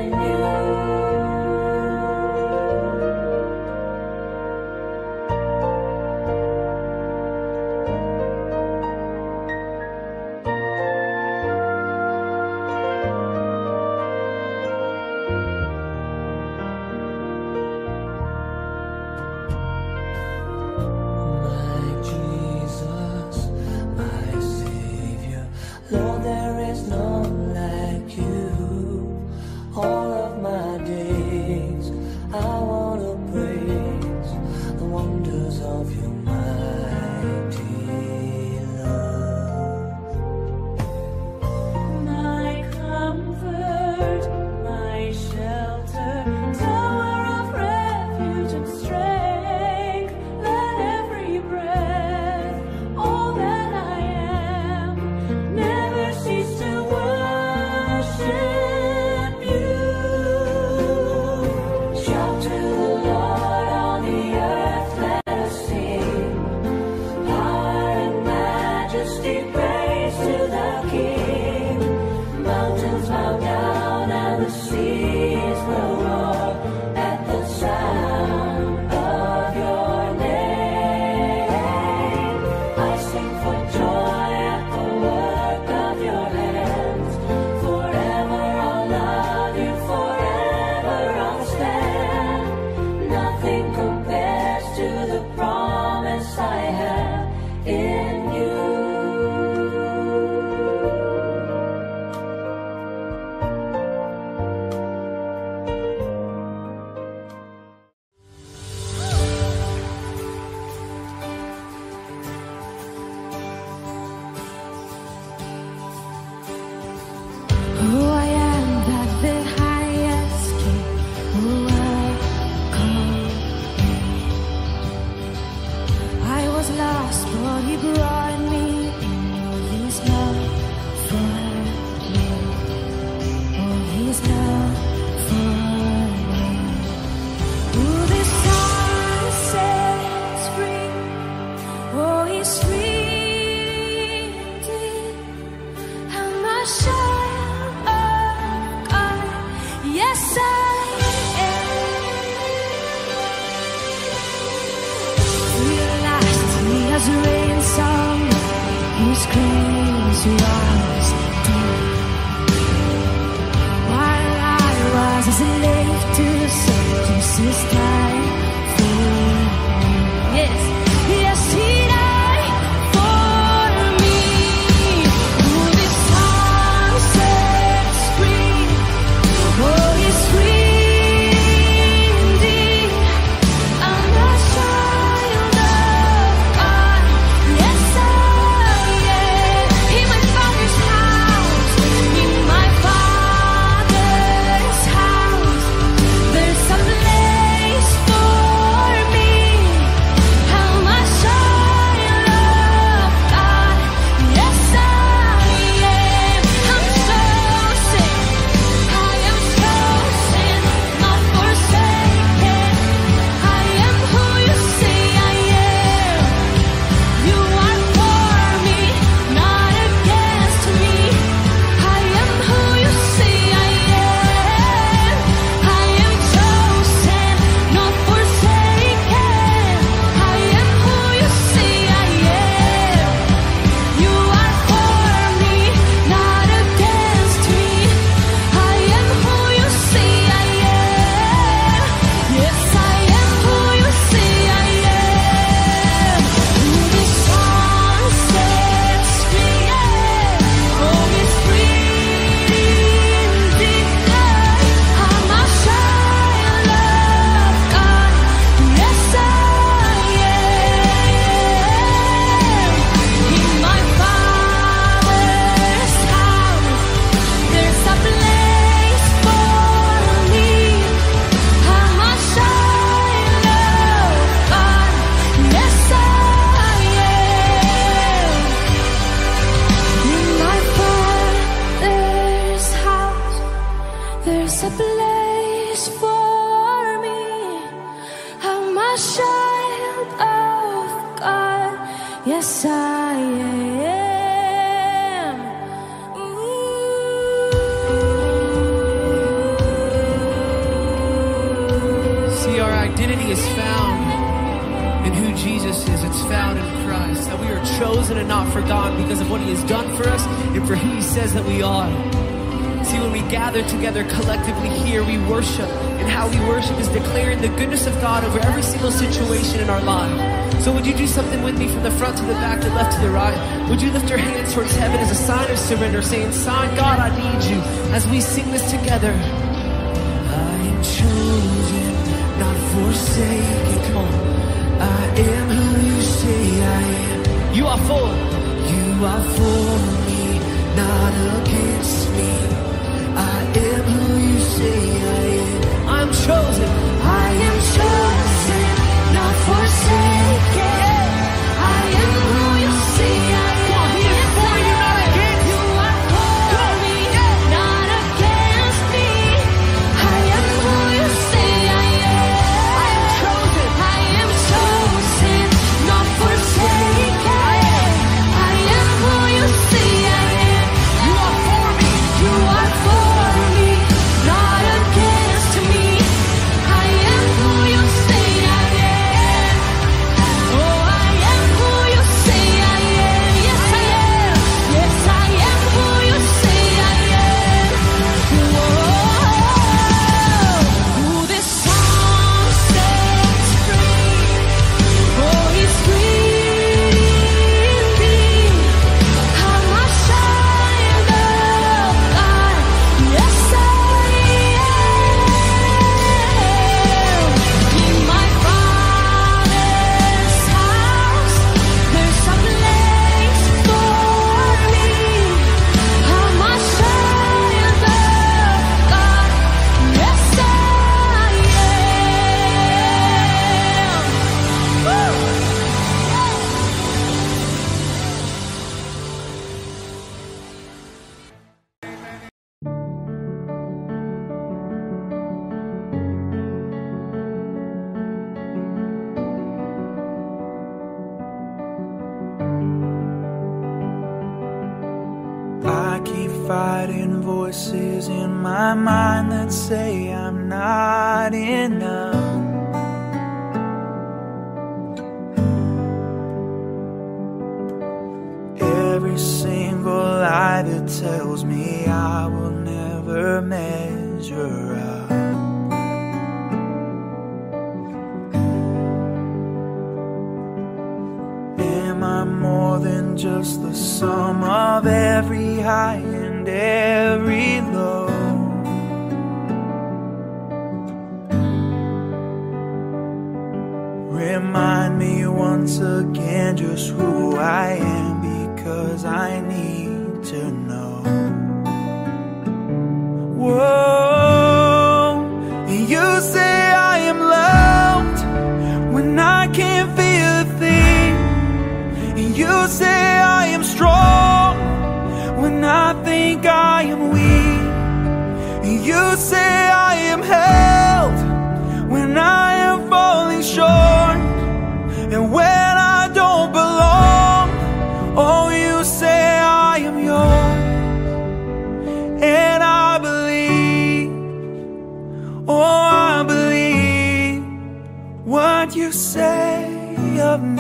identity is found in who Jesus is. It's found in Christ. That we are chosen and not forgotten because of what he has done for us and for who he says that we are. See, when we gather together collectively here, we worship. And how we worship is declaring the goodness of God over every single situation in our life. So would you do something with me from the front to the back, the left to the right? Would you lift your hands towards heaven as a sign of surrender, saying, "Sign, God, I need you," as we sing this together. I am chosen, not forsaken. Come on. I am who you say I am. You are for. You are for me, not against me. I am who you say I am. I'm chosen. I am chosen, not forsaken. I am who you see. I am. He is for you, not against you. Are for me, not against me. I am who you see. I am. I am chosen. I am chosen, not forsaken. I am who you see. I am. You are for me. You are for me, not against. Voices in my mind that say I'm not enough. Every single lie that tells me I will never measure up. Am I more than just the sum of every high? Every low, remind me once again just who I am, because I need to know. Whoa, you say I am loved when I can't feel a thing, and you say I am strong when I think I am weak. You say I am held when I am falling short, and when I don't belong, oh, you say I am yours. And I believe, oh, I believe what you say of me.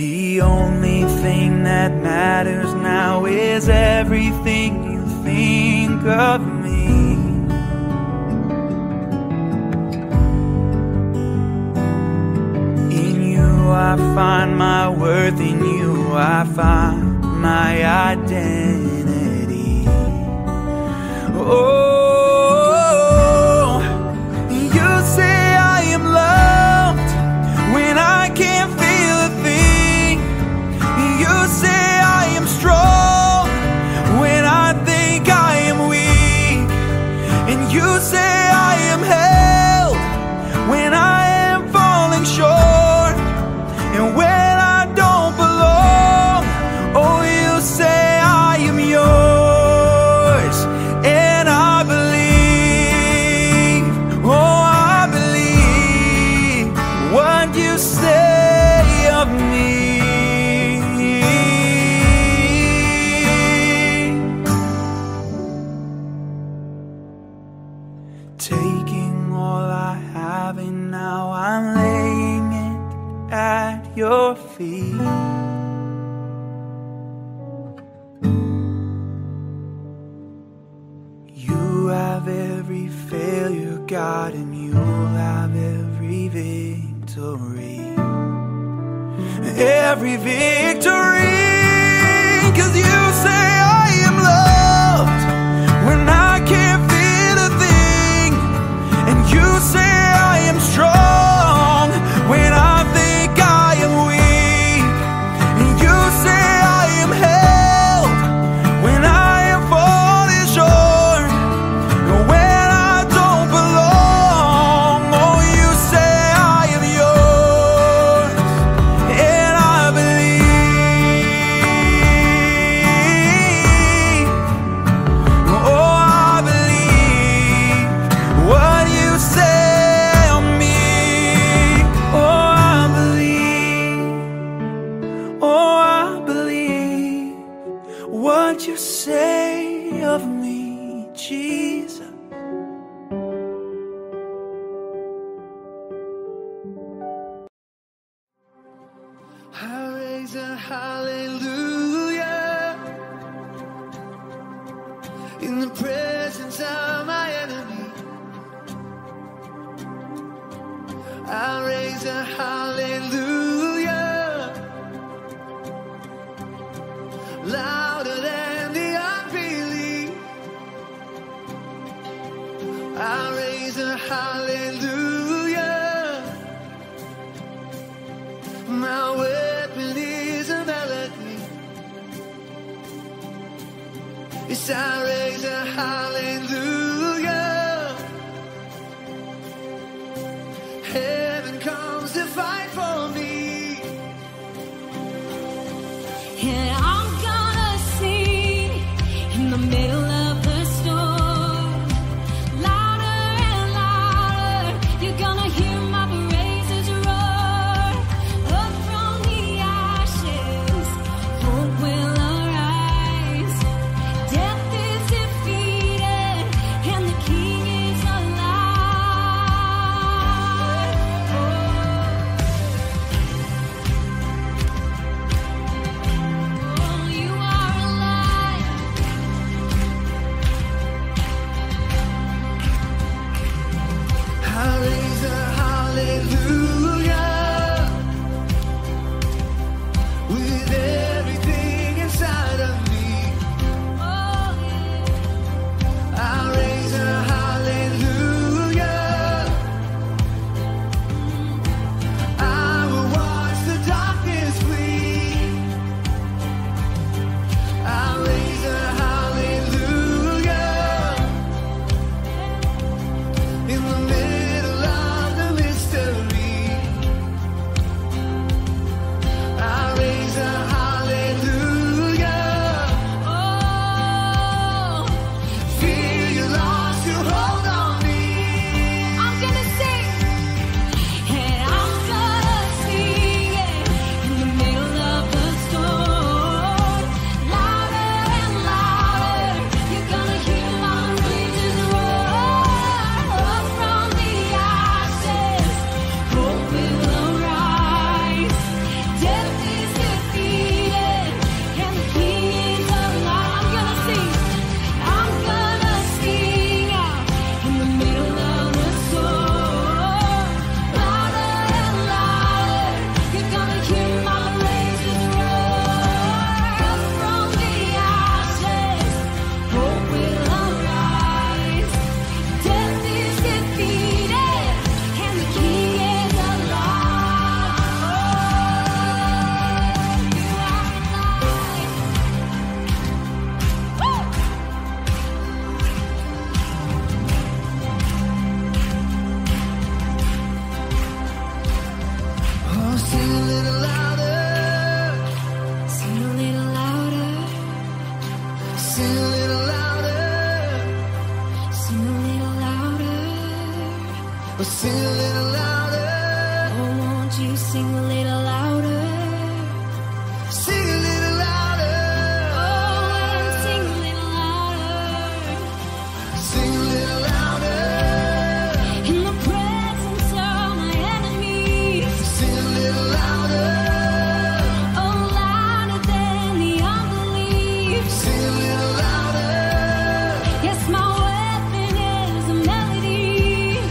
The only thing that matters now is everything you think of me. In you I find my worth, in you I find my identity. Oh, you say I am loved when I can't feel. You say I am strong when I think I am weak, and you say I am held when I am falling short, and when I don't belong, oh, you say I am yours. And I God and you'll have every victory. Every victory. 'Cause you say I am loved when I can't feel a thing. And you say I am strong when I think I am weak. And you say I am held when I am falling short, and when I don't belong. Oh, you say I am yours, and I believe. What you say of me, Jesus. I raise a hallelujah in the presence of my enemy. I raise a hallelujah louder than the unbelief. I raise a hallelujah. My weapon is a melody. Yes, I raise a hallelujah. Heaven comes to fight for me. Yeah, I'm gonna sing in the middle of the storm. Louder and louder, you're gonna hear my praises roar. Up from the ashes, hope will arise. Death is defeated, and the King is alive. Oh, you are alive. I raise a hallelujah with everything inside of me. Oh, yeah. I raise a hallelujah. I will watch the darkness flee. I raise a hallelujah in the middle of the mystery. I raise a hallelujah. Oh, feel you lost, you hold on me. I'm gonna sing, and I'm gonna sing it in the middle of the storm. Louder and louder, you're gonna hear my praises roar. Up from the ashes, hope will arise. Death is defeated, and the King is alive. I'm gonna sing. I'm gonna sing out in the middle of the storm. Louder and louder, you're gonna hear my praises roar. Up from the ashes, hope will arise. Death is defeated, and the King is alive. You are alive. Woo! Oh, sing a little louder. Sing a little louder. Sing a little louder. Sing a little louder. Oh, sing a little louder. Oh, won't you sing a little louder? Sing a little louder. Oh, won't you sing a little louder? Sing a little louder. In the presence of my enemies, Sing a little louder. oh, louder than the unbelief. Sing a little louder. Yes, my weapon is a melody.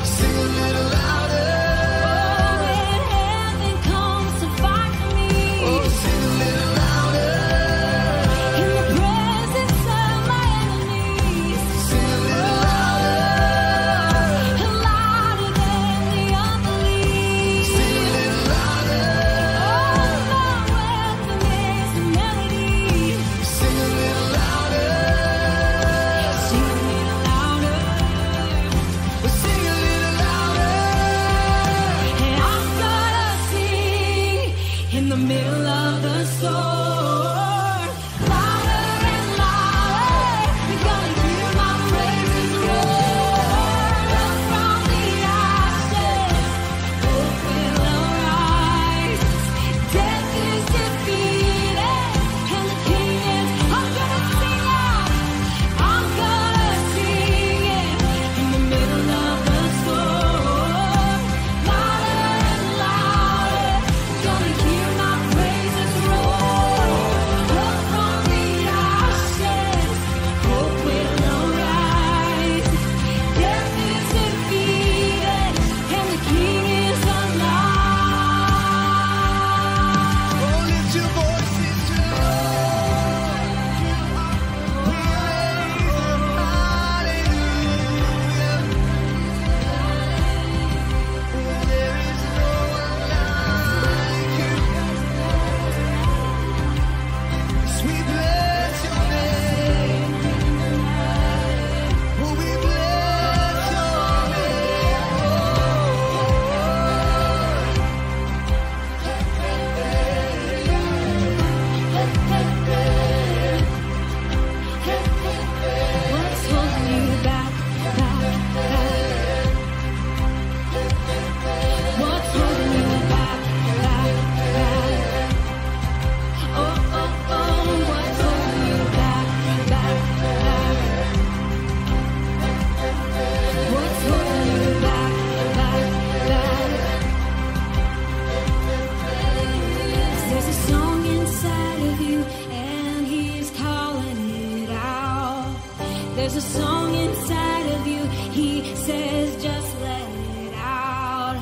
There's a song inside of you. He says, just let it out.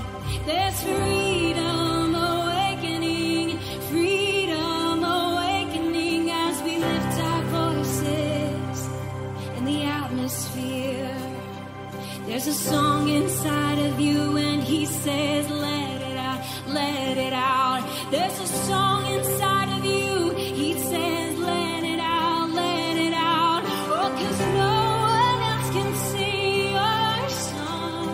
There's freedom awakening, freedom awakening, as we lift our voices in the atmosphere. There's a song inside of you, and he says, let it out, let it out. There's a song inside of you. He says, let it out, let it out. Oh, 'cause no one else can sing your song.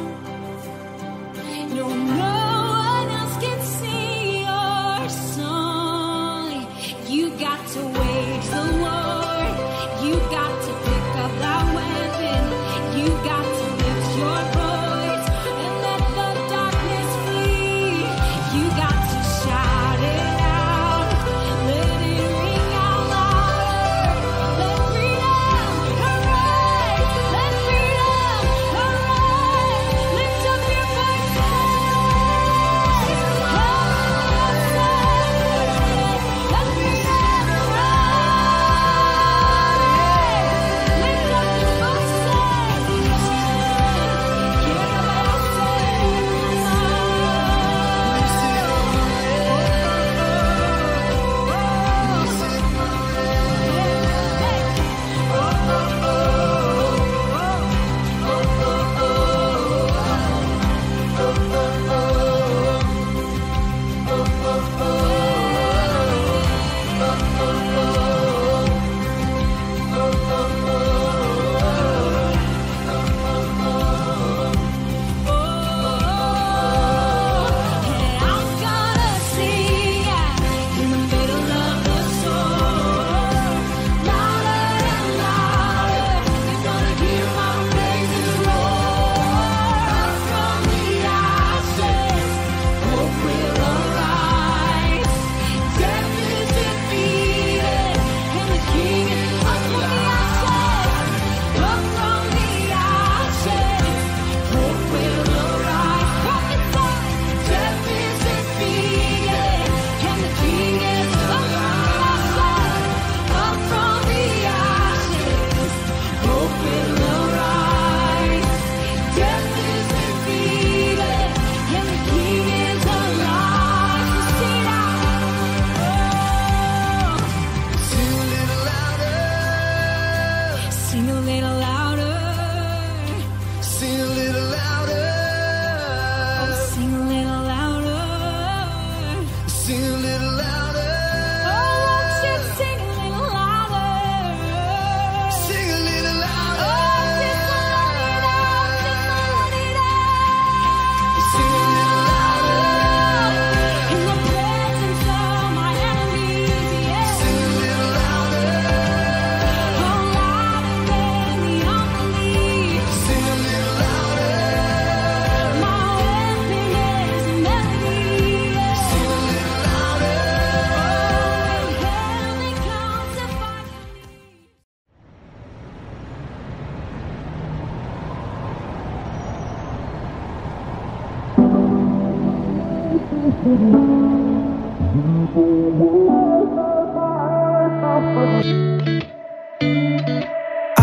No, no one else can sing your song. You got to wage the war. You got to pick up that weapon. You got to lift your voice and let the darkness flee. You got to shout it.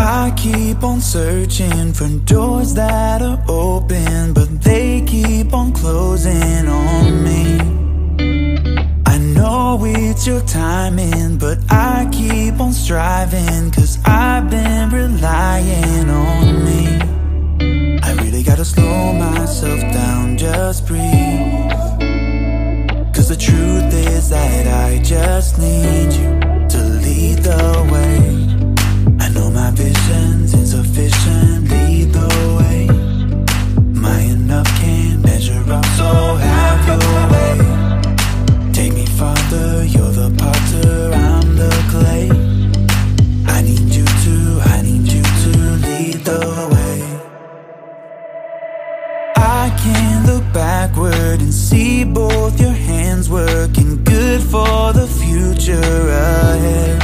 I keep on searching for doors that are open, but they keep on closing on me. I know it's your timing, but I keep on striving, 'cause I've been relying on me. I really gotta slow myself down, just breathe. The truth is that I just need you to lead the way. I know my vision's insufficient, lead the way. My enough can't measure up, so have your way. Take me farther, you're the potter, I'm the clay. I need you to lead the way. I can look backward and see both your hands working good for the future ahead.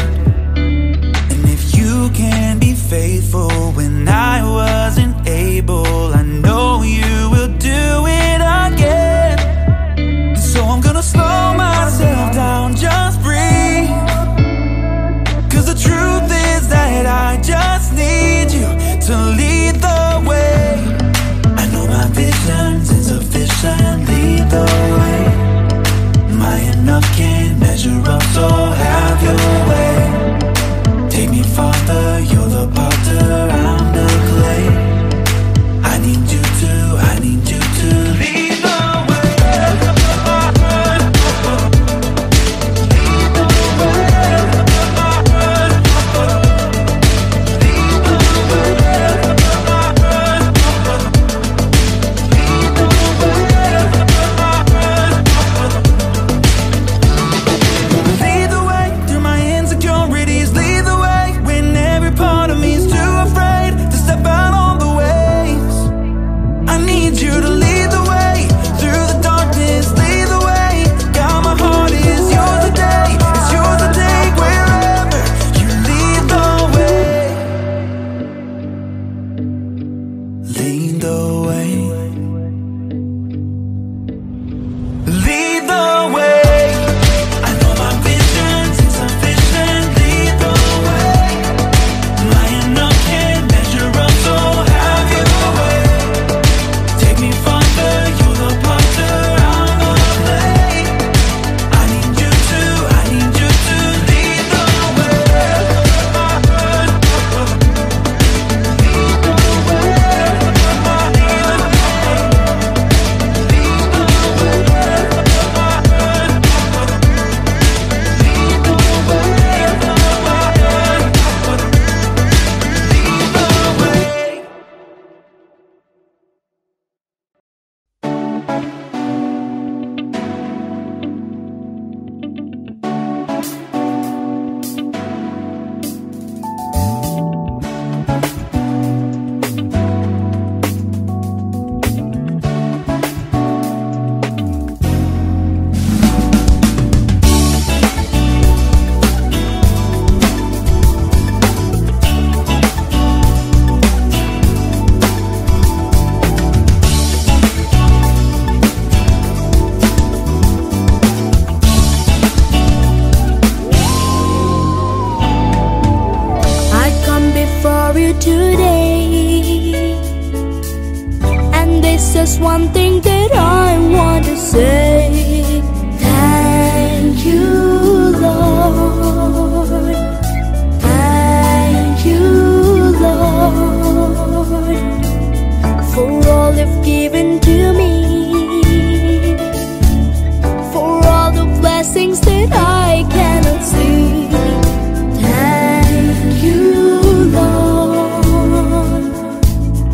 mother, you're the potter, I'm the clay. I need you to lead the way. Lead the way through my insecurities. Lead the way when every part of me's too afraid to step out on the ways. I need you to lead the way through the darkness. Lead the way. God, my heart is yours today. It's yours to take wherever you lead the way. Lead the way. Lead the way. I know my vision's insufficient. Lead the way. Lying up can't measure up, so have your way. Take me farther, you're the potter, I'm the clay. I need you to lead the way. I come before you today, and this is one thing that I want to say. Thank you, Lord. Thank you, Lord, for all you've given to me, for all the blessings that I cannot see. Thank you, Lord.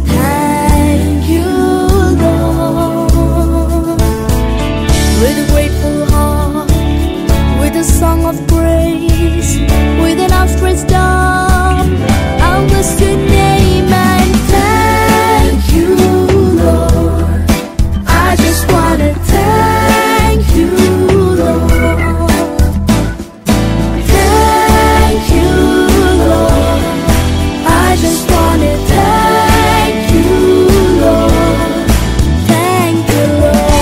Thank you, Lord. With a grateful heart, with a song of praise, with an outstretched arm, I'll bless your name and thank you, Lord. I just wanna thank you, Lord. Thank you, Lord. I just wanna thank you, Lord. Thank you, Lord.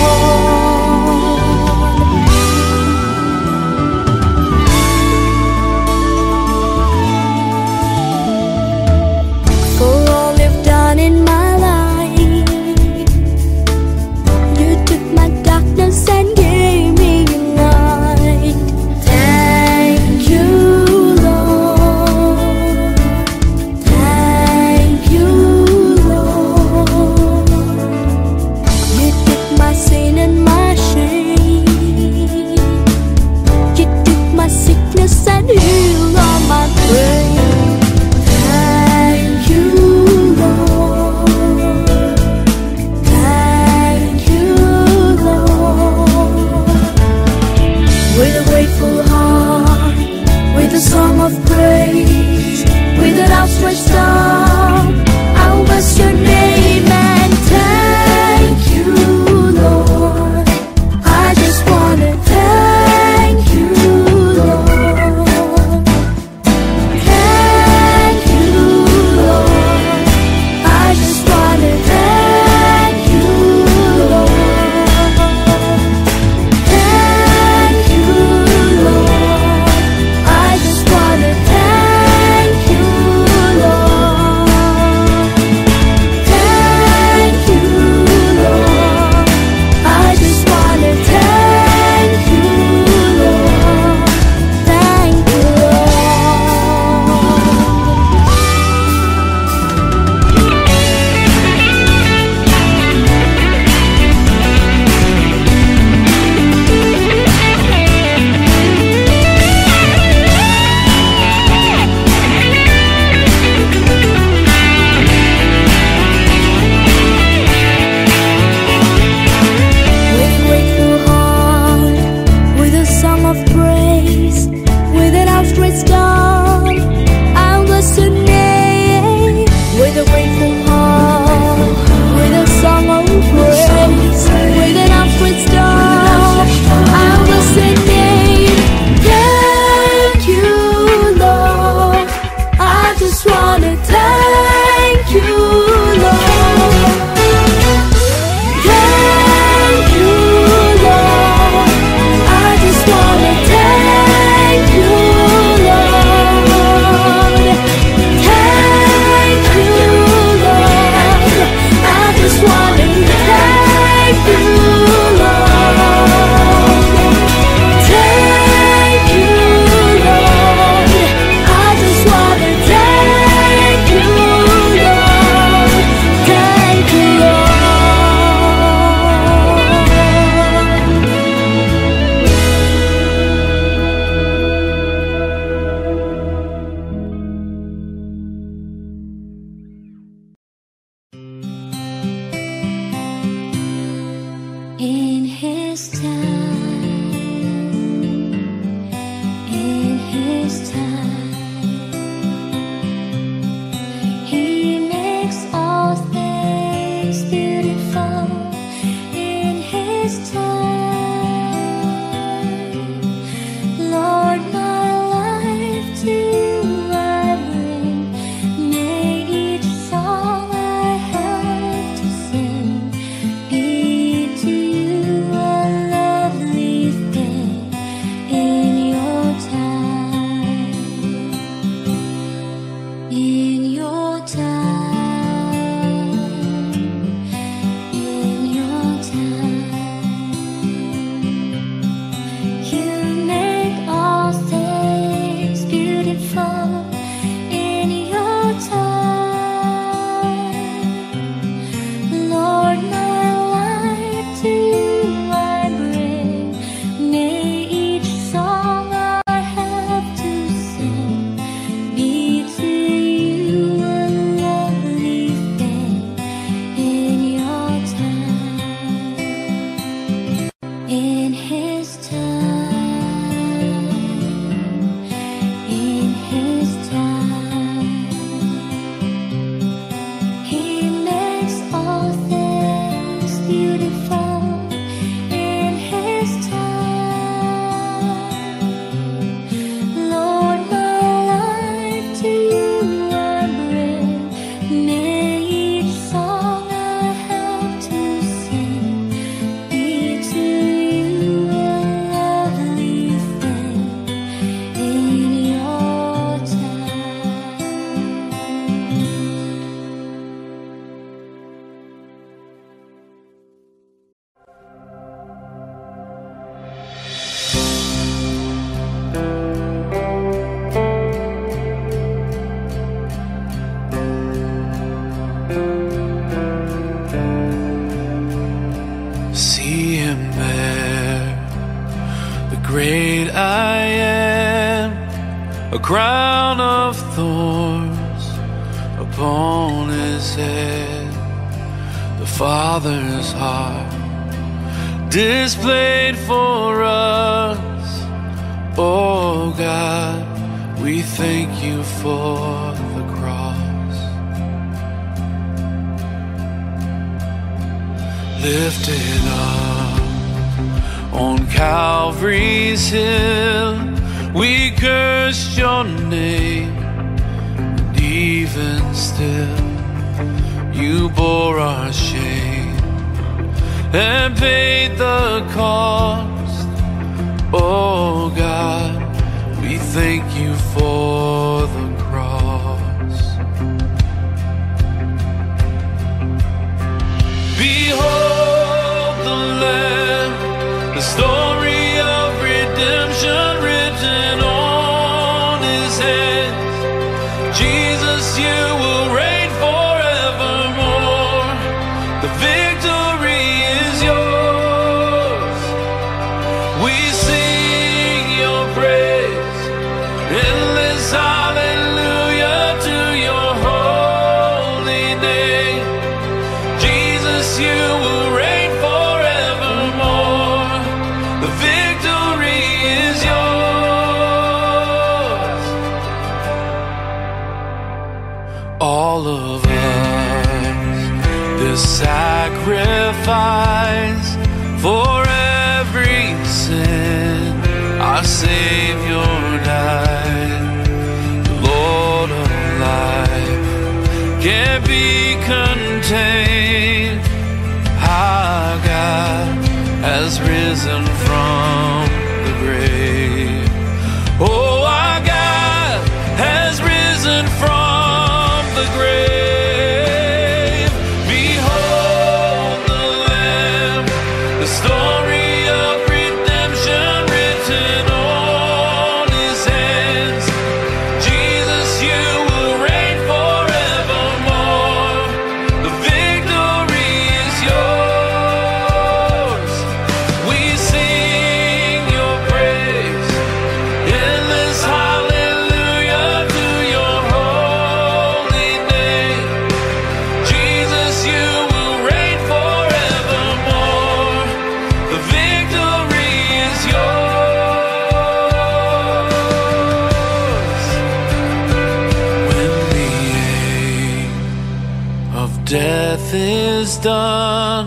death is done,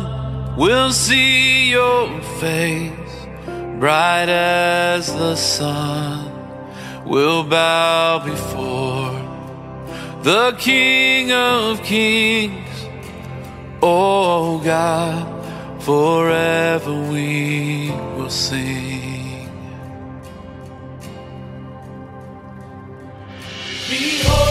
we'll see your face bright as the sun. We'll bow before the King of Kings. Oh God, forever we will sing. Behold,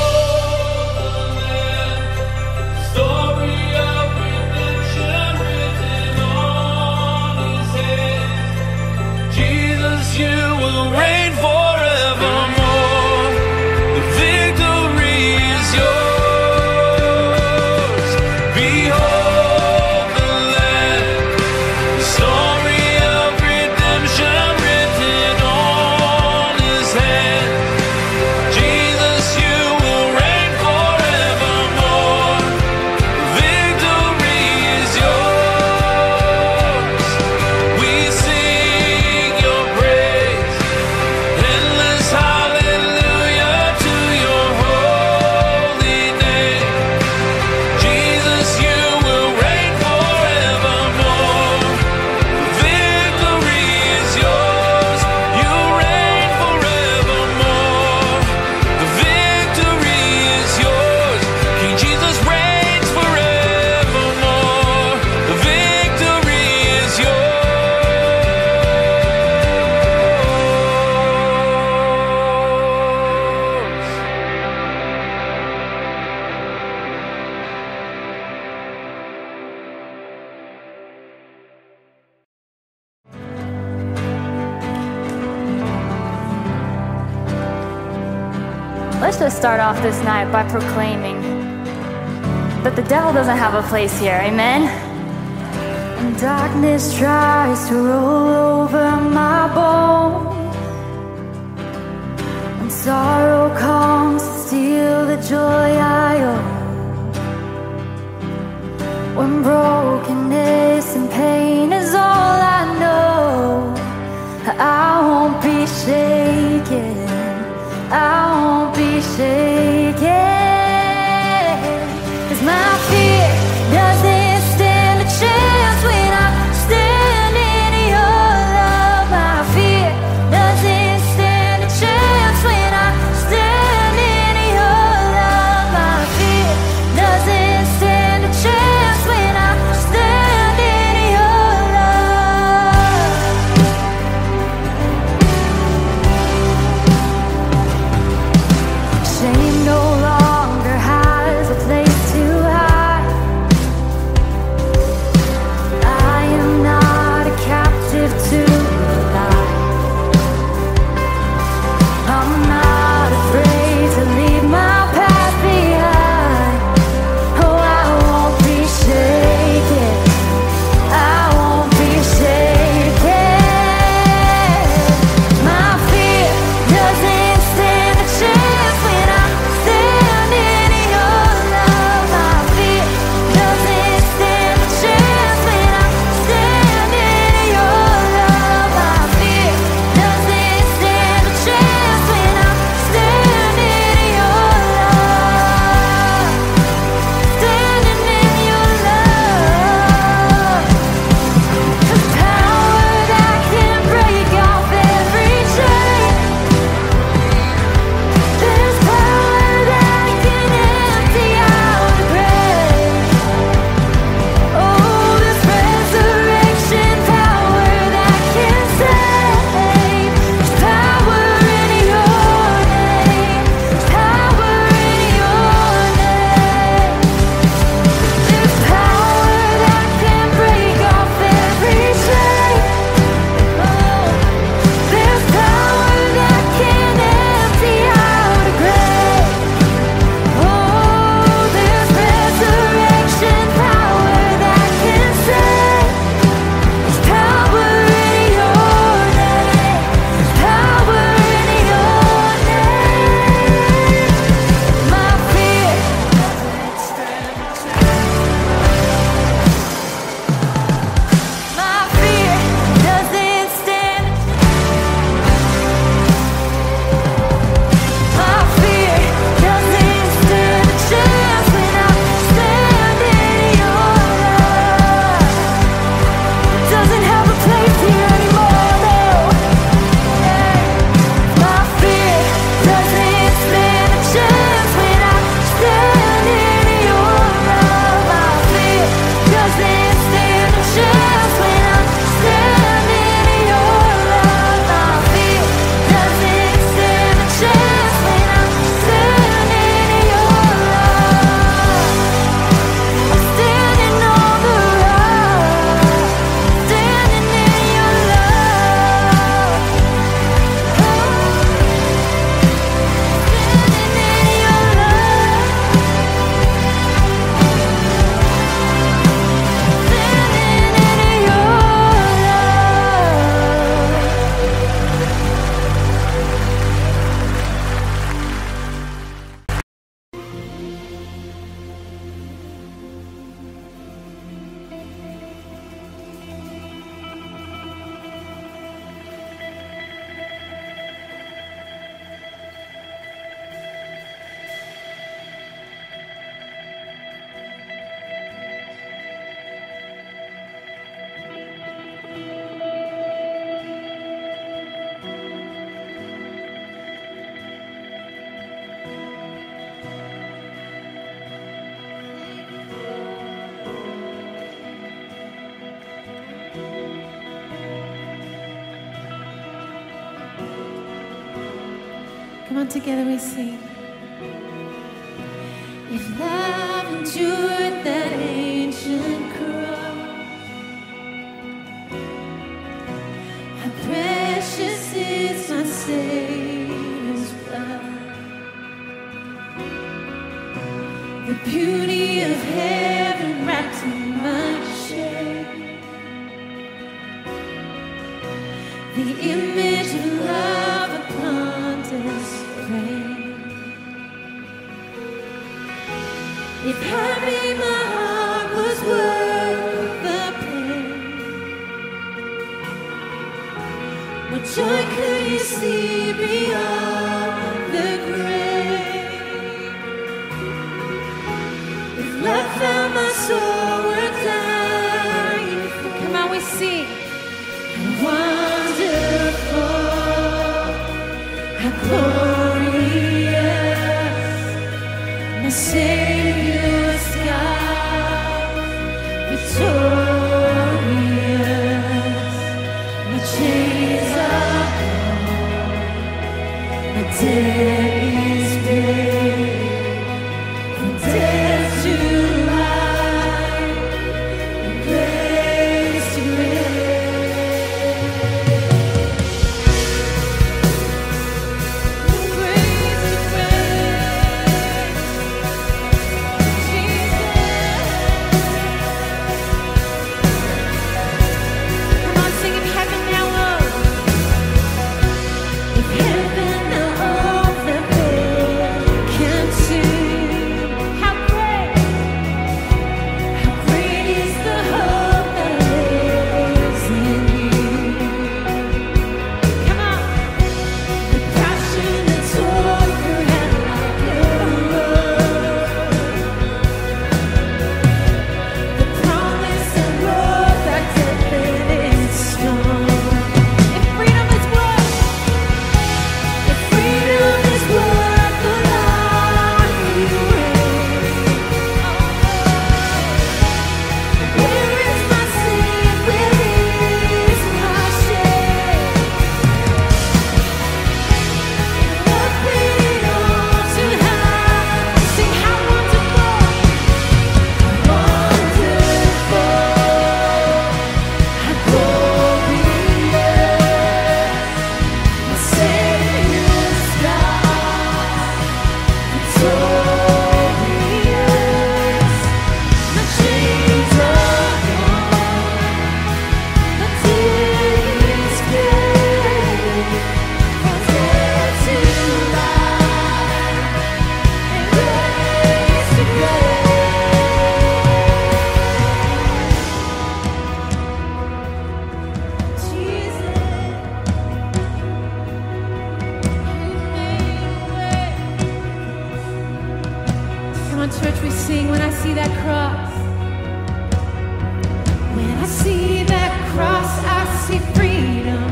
let's just start off this night by proclaiming that the devil doesn't have a place here, amen? And darkness tries to roll over my bones, and sorrow comes to steal the joy I own. When brokenness and pain is all I know, I won't be shaken, I won't be shaken, 'cause my fear doesn't stand a chance when I'm standing in your love. My fear doesn't stand a chance when I'm Come on, together we sing. If love endured that ancient cross, how precious is my Savior's blood. The beauty of heaven wrapped in my shame, the image of love. If hurting my heart was worth the pain, what joy could you see beyond the grave? If love found my soul, we're dying. Come on, we sing. How wonderful, how glorious, my Savior. Church, we sing. When I see that cross, when I see that cross, I see freedom.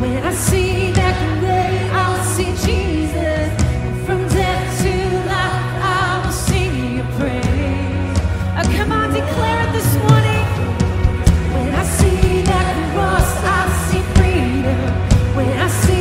When I see that day, I'll see Jesus. From death to life, I will sing your praise. Oh, come on, declare it this morning. When I see that cross, I see freedom. When I see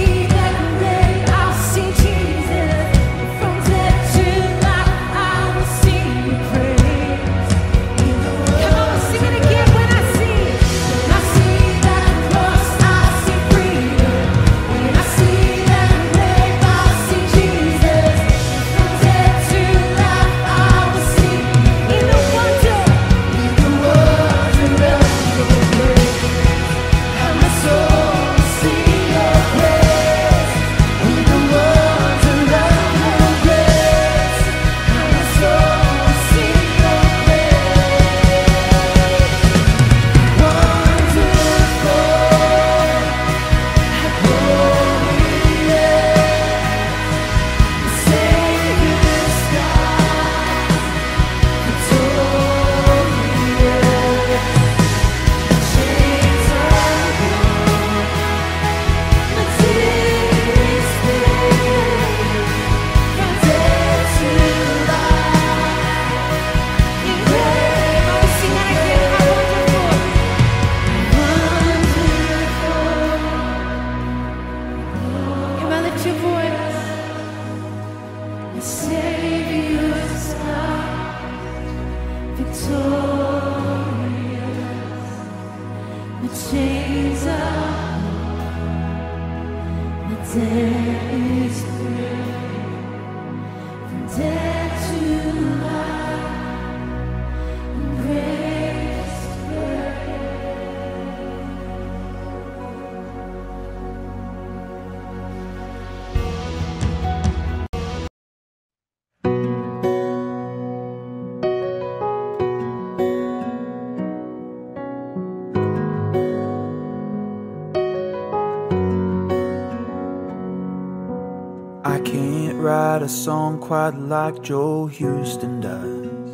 A song quite like Joel Houston does.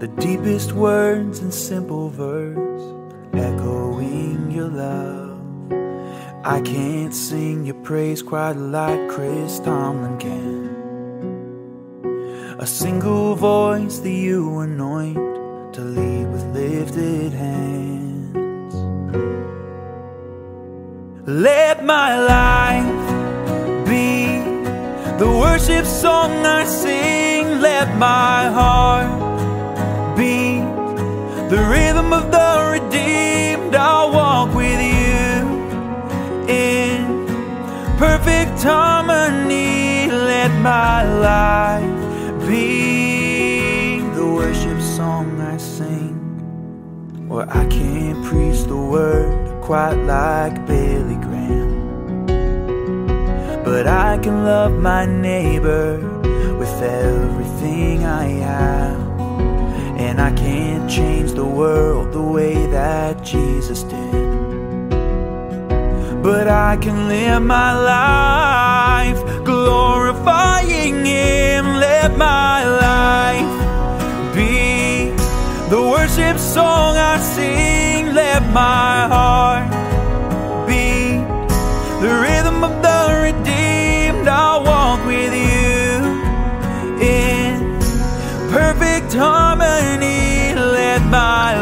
The deepest words in simple verse, echoing your love. I can't sing your praise quite like Chris Tomlin can. A single voice that you anoint to lead with lifted hands. Let my life be the worship song I sing, let my heart beat the rhythm of the redeemed. I'll walk with you in perfect harmony. Let my life be the worship song I sing. Or I can't preach the word quite like Billy Graham, but I can love my neighbor with everything I have. And I can't change the world the way that Jesus did, but I can live my life glorifying Him. Let my life be the worship song I sing. Let my heart be the rhythm of the redeemed. I'll walk with you in perfect harmony. Let my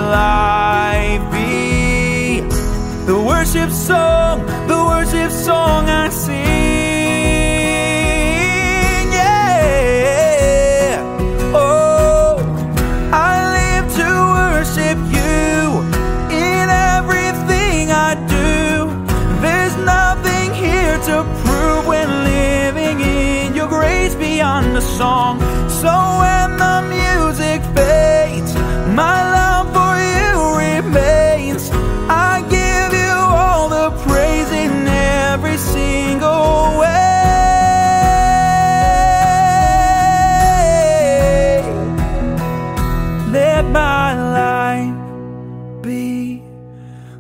life be the worship song I sing. Yeah, oh, I live to worship you in everything I do. There's nothing here to prove when grace beyond the song. So when the music fades, my love for you remains. I give you all the praise in every single way. Let my life be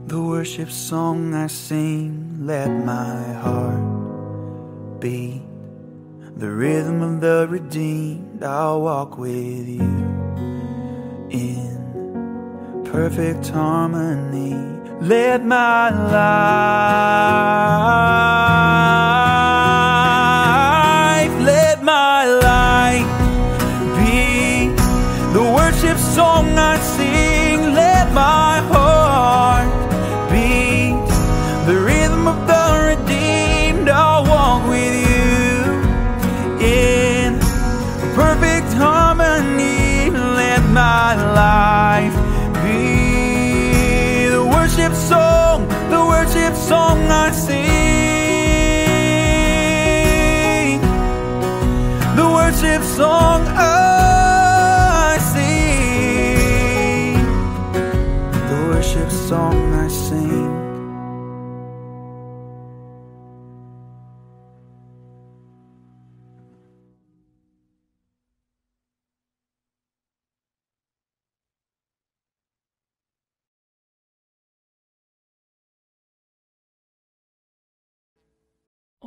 the worship song I sing. Let my heart be the rhythm of the redeemed. I'll walk with you in perfect harmony. Let my life, let my life be the worship song I sing. Let my heart be the rhythm of the redeemed. I'll walk with you in perfect harmony. Let my life be the worship song I sing, the worship song I sing, the worship song I sing.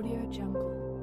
Audio Jungle.